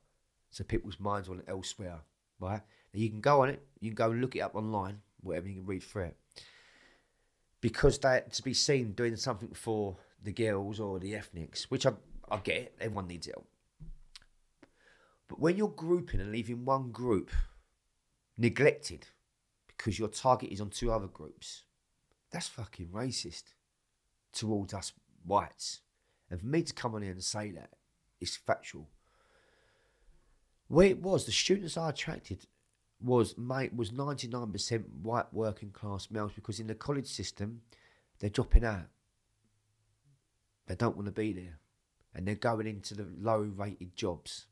So people's minds went elsewhere, right? Now you can go on it, you can go and look it up online, whatever, you can read through it. Because they're to be seen doing something for the girls or the ethnics, which I get it, everyone needs help. But when you're grouping and leaving one group neglected because your target is on two other groups, that's fucking racist towards us whites. And for me to come on here and say that, it's factual. way it was, the students I attracted was 99% white working class males, because in the college system, they're dropping out. They don't want to be there. And they're going into the low-rated jobs.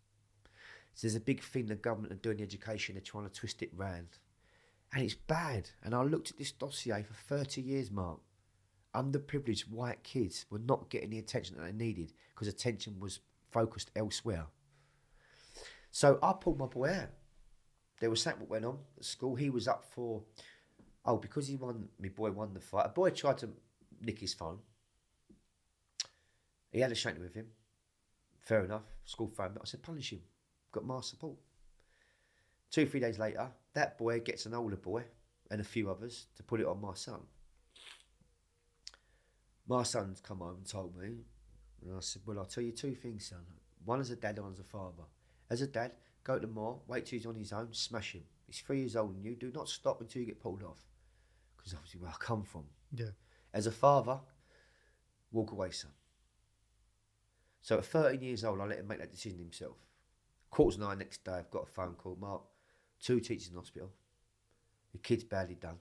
So there's a big thing the government are doing in education. They're trying to twist it round. And it's bad. And I looked at this dossier for 30 years, Mark. Underprivileged white kids were not getting the attention that they needed because attention was focused elsewhere. So I pulled my boy out. There was something that went on at school. He was up for, oh, because he won, my boy won the fight. A boy tried to nick his phone. He had a shank with him. Fair enough. School phone. But I said, punish him. Got my support. 2-3 days later, that boy gets an older boy and a few others to put it on my son. My son's come home and told me, and I said, well, I'll tell you two things, son. One as a dad, one as a father. As a dad, go to the mall, wait till he's on his own, smash him. He's 3 years old and you do not stop until you get pulled off. Because obviously where I come from. Yeah. As a father, walk away, son. So at 13 years old, I let him make that decision himself. 9:15 next day, I've got a phone call. Mark, 2 teachers in hospital. The kid's badly done.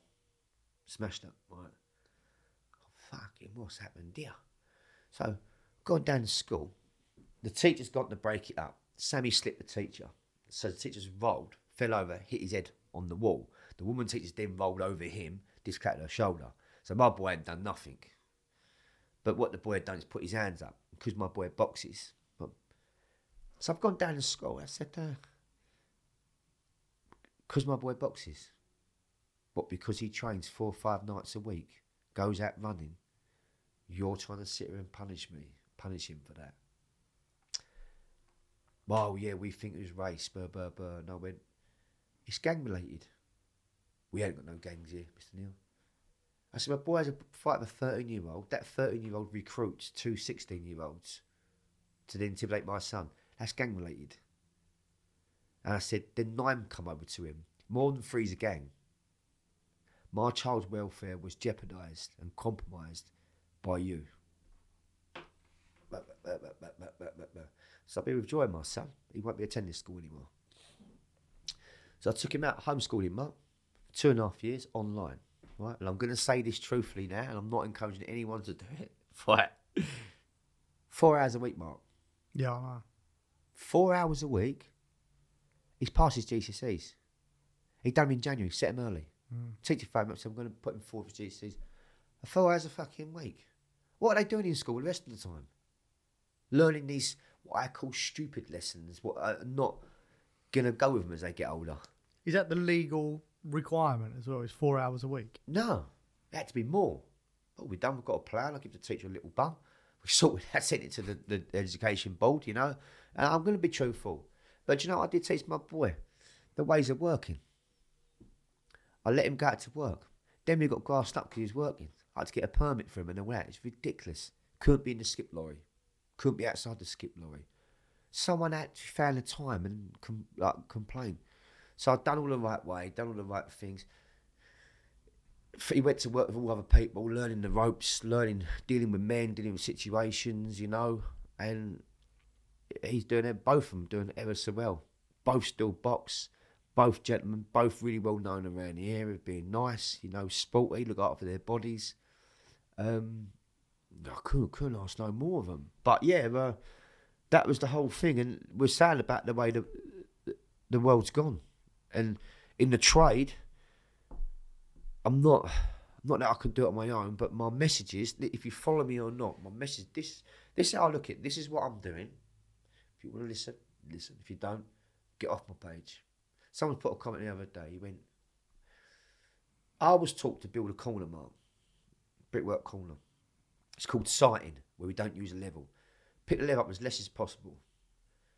Smashed up, right. Oh, fucking what's happened here? So, gone down to school. The teacher's got to break it up. Sammy slipped the teacher. So the teacher's rolled, fell over, hit his head on the wall. The woman teacher's then rolled over him, dislocated her shoulder. So my boy hadn't done nothing. But what the boy had done is put his hands up, because my boy boxes. So I've gone down to school. I said, because my boy boxes. But because he trains 4 or 5 nights a week, goes out running, you're trying to sit here and punish me, punish him for that. Well, yeah, we think it was race, blah, blah, blah. And I went, it's gang related. We ain't got no gangs here, Mr. Neil. I said, my boy has a fight with a 13-year-old. That 13-year-old recruits 2 16-year-olds to intimidate my son. That's gang related. And I said, then 9 come over to him. More than 3's a gang. My child's welfare was jeopardised and compromised by you. So I've been withdrawing my son. He won't be attending school anymore. So I took him out, homeschooled him up, 2.5 years online. Right? And I'm going to say this truthfully now, and I'm not encouraging anyone to do it. Right. 4 hours a week, Mark. Yeah, I know. 4 hours a week, he's passed his GCSEs. He done them in January, set him early. Teacher phoned me up, said, I'm going to put him forward for GCSEs. 4 hours a fucking week. What are they doing in school the rest of the time? Learning these, what I call stupid lessons, what are not going to go with them as they get older. Is that the legal requirement as well, is 4 hours a week? No, it had to be more. Oh, we're done, we've got a plan, I'll give the teacher a little bump. We sorted that, sent it to the education board, you know. And I'm going to be truthful. But, you know, I did teach my boy the ways of working. I let him go out to work. Then we got grassed up because he was working. I had to get a permit for him and all that. It's ridiculous. Couldn't be in the skip lorry. Couldn't be outside the skip lorry. Someone actually found the time and complained. So I'd done all the right way, done all the right things. He went to work with all other people, learning the ropes, learning, dealing with men, dealing with situations, you know. And he's doing it, both of them doing ever so well. Both still box, both gentlemen, both really well known around the area, being nice, you know, sporty, look after their bodies. I couldn't ask no more of them. But yeah, that was the whole thing. And we're sad about the way the world's gone. And in the trade, not that I can do it on my own, but my message is, if you follow me or not, my message, this is how I look at it. This is what I'm doing. If you want to listen, listen. If you don't, get off my page. Someone put a comment the other day. He went, I was taught to build a corner, Mark. Brickwork corner. It's called sighting, where we don't use a level. Pick the level up as less as possible.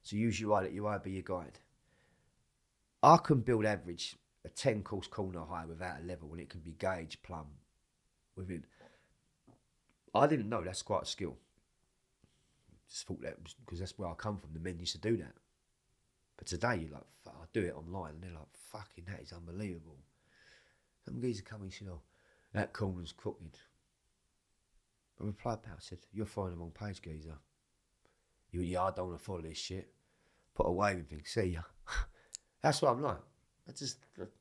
So use UI, let UI be your guide. I can build average a 10 course corner high without a level, and it can be gauge, plumb, within. I didn't know that's quite a skill. Just thought that was because that's where I come from. The men used to do that, but today you're like, fuck, I do it online, and they're like, "Fucking that is unbelievable." Some geezer come and said, "Oh, that corner's crooked." I replied back, I said, "You're following the wrong page, geezer." You, yeah, I don't want to follow this shit. Put away everything. See ya. That's what I'm like. I just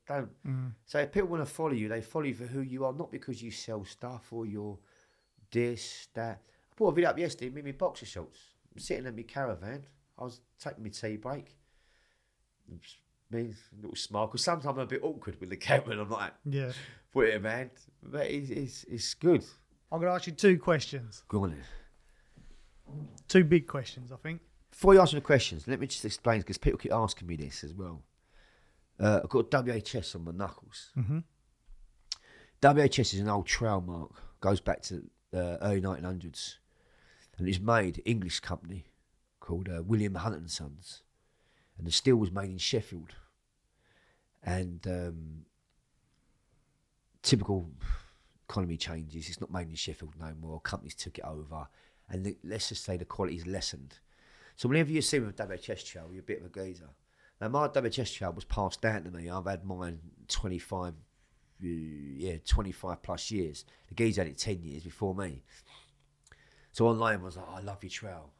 don't. Mm. So if people want to follow you, they follow you for who you are, not because you sell stuff or you're this, that. I brought a video up yesterday, me boxer shorts. I'm sitting in my caravan. I was taking my tea break. Me, a little smile, because sometimes I'm a bit awkward with the camera and I'm like, yeah, put it in, man. But it's good. I'm going to ask you two questions. Go on then. Two big questions, I think. Before you answer the questions, let me just explain, because people keep asking me this as well. I've got WHS on my knuckles. Mm-hmm. WHS is an old trail mark. Goes back to the early 1900s. And it's made, English company, called William Hunt and Sons. And the steel was made in Sheffield. And typical economy changes. It's not made in Sheffield no more. Companies took it over. And let's just say the quality's lessened. So whenever you see me with a WHS trail, you're a bit of a geezer. Now, my WHS trail was passed down to me. I've had mine 25 plus years. The geezer had it 10 years before me. So online I was like, oh, I love your trail.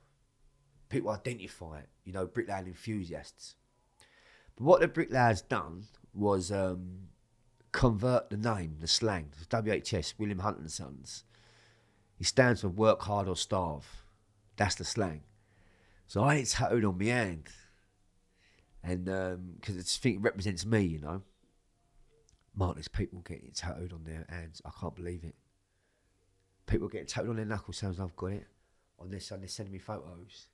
People identify it, you know, bricklayer enthusiasts. But what the bricklayer's done was convert the name, the slang, the WHS, William Hunt and Sons. It stands for work hard or starve. That's the slang. So I ain't tattooed on my hand. And because it's think it represents me, you know. Mark, there's people getting tattooed on their hands. I can't believe it. People getting tattooed on their knuckles, sounds I've got it. On this side, they're sending me photos.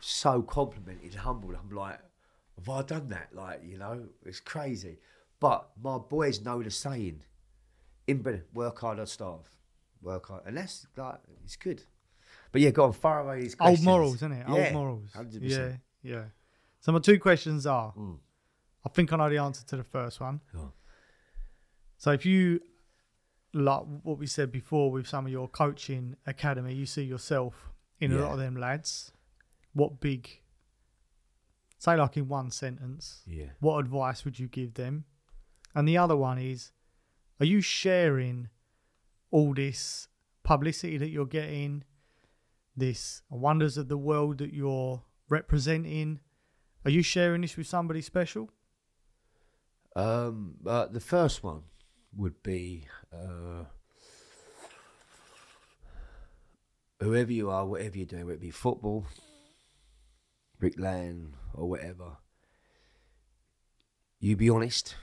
So complimented, humbled. I'm like, have I done that? Like, you know, it's crazy. But my boys know the saying. Inbred, work hard or starve. Work hard. And that's like, it's good. But yeah, go on, fire away these questions. Old morals, isn't it? Yeah, old morals. 100%. Yeah, yeah. So my two questions are, I think I know the answer to the first one. Oh. So if you, like what we said before with some of your coaching academy, you see yourself in a lot of them lads. What big, say like in one sentence, what advice would you give them? And the other one is, are you sharing all this publicity that you're getting, this wonders of the world that you're representing? Are you sharing this with somebody special? The first one would be whoever you are, whatever you're doing, whether it be football, bricklaying or whatever, you be honest,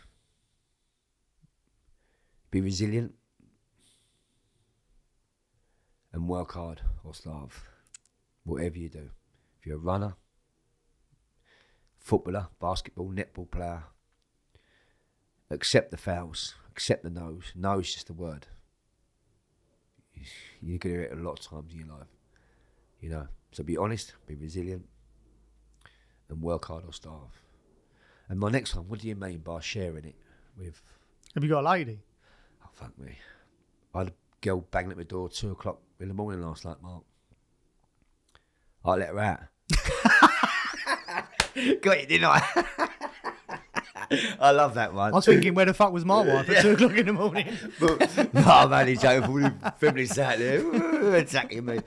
be resilient, and work hard or starve, whatever you do. If you're a runner, footballer, basketball, netball player, accept the fouls, accept the no's. No is just a word. You're going to hear it a lot of times in your life, you know. So be honest, be resilient, and work hard or starve. And my next one, what do you mean by sharing it with? Have you got a lady? Oh, fuck me. I had a girl banging at my door 2 o'clock in the morning last night, Mark. I let her out. Got it, didn't I? I love that one. I was thinking, where the fuck was my wife at 2 o'clock in the morning? But, no, I'm only joking. All the feminists out there attacking me.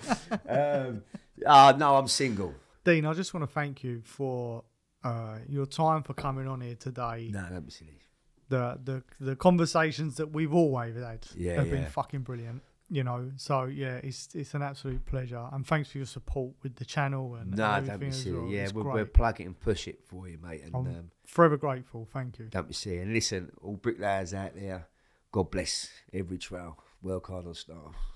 No, I'm single. Dean, I just want to thank you for your time, for coming on here today. No, don't be silly. The conversations that we've always had have been fucking brilliant. You know, so yeah, it's an absolute pleasure, and thanks for your support with the channel and everything. Don't be silly. Well. Yeah, we'll plug it and push it for you, mate. And I'm forever grateful. Thank you. Don't be silly. And listen, all bricklayers out there, God bless every trail. Work hard or starve.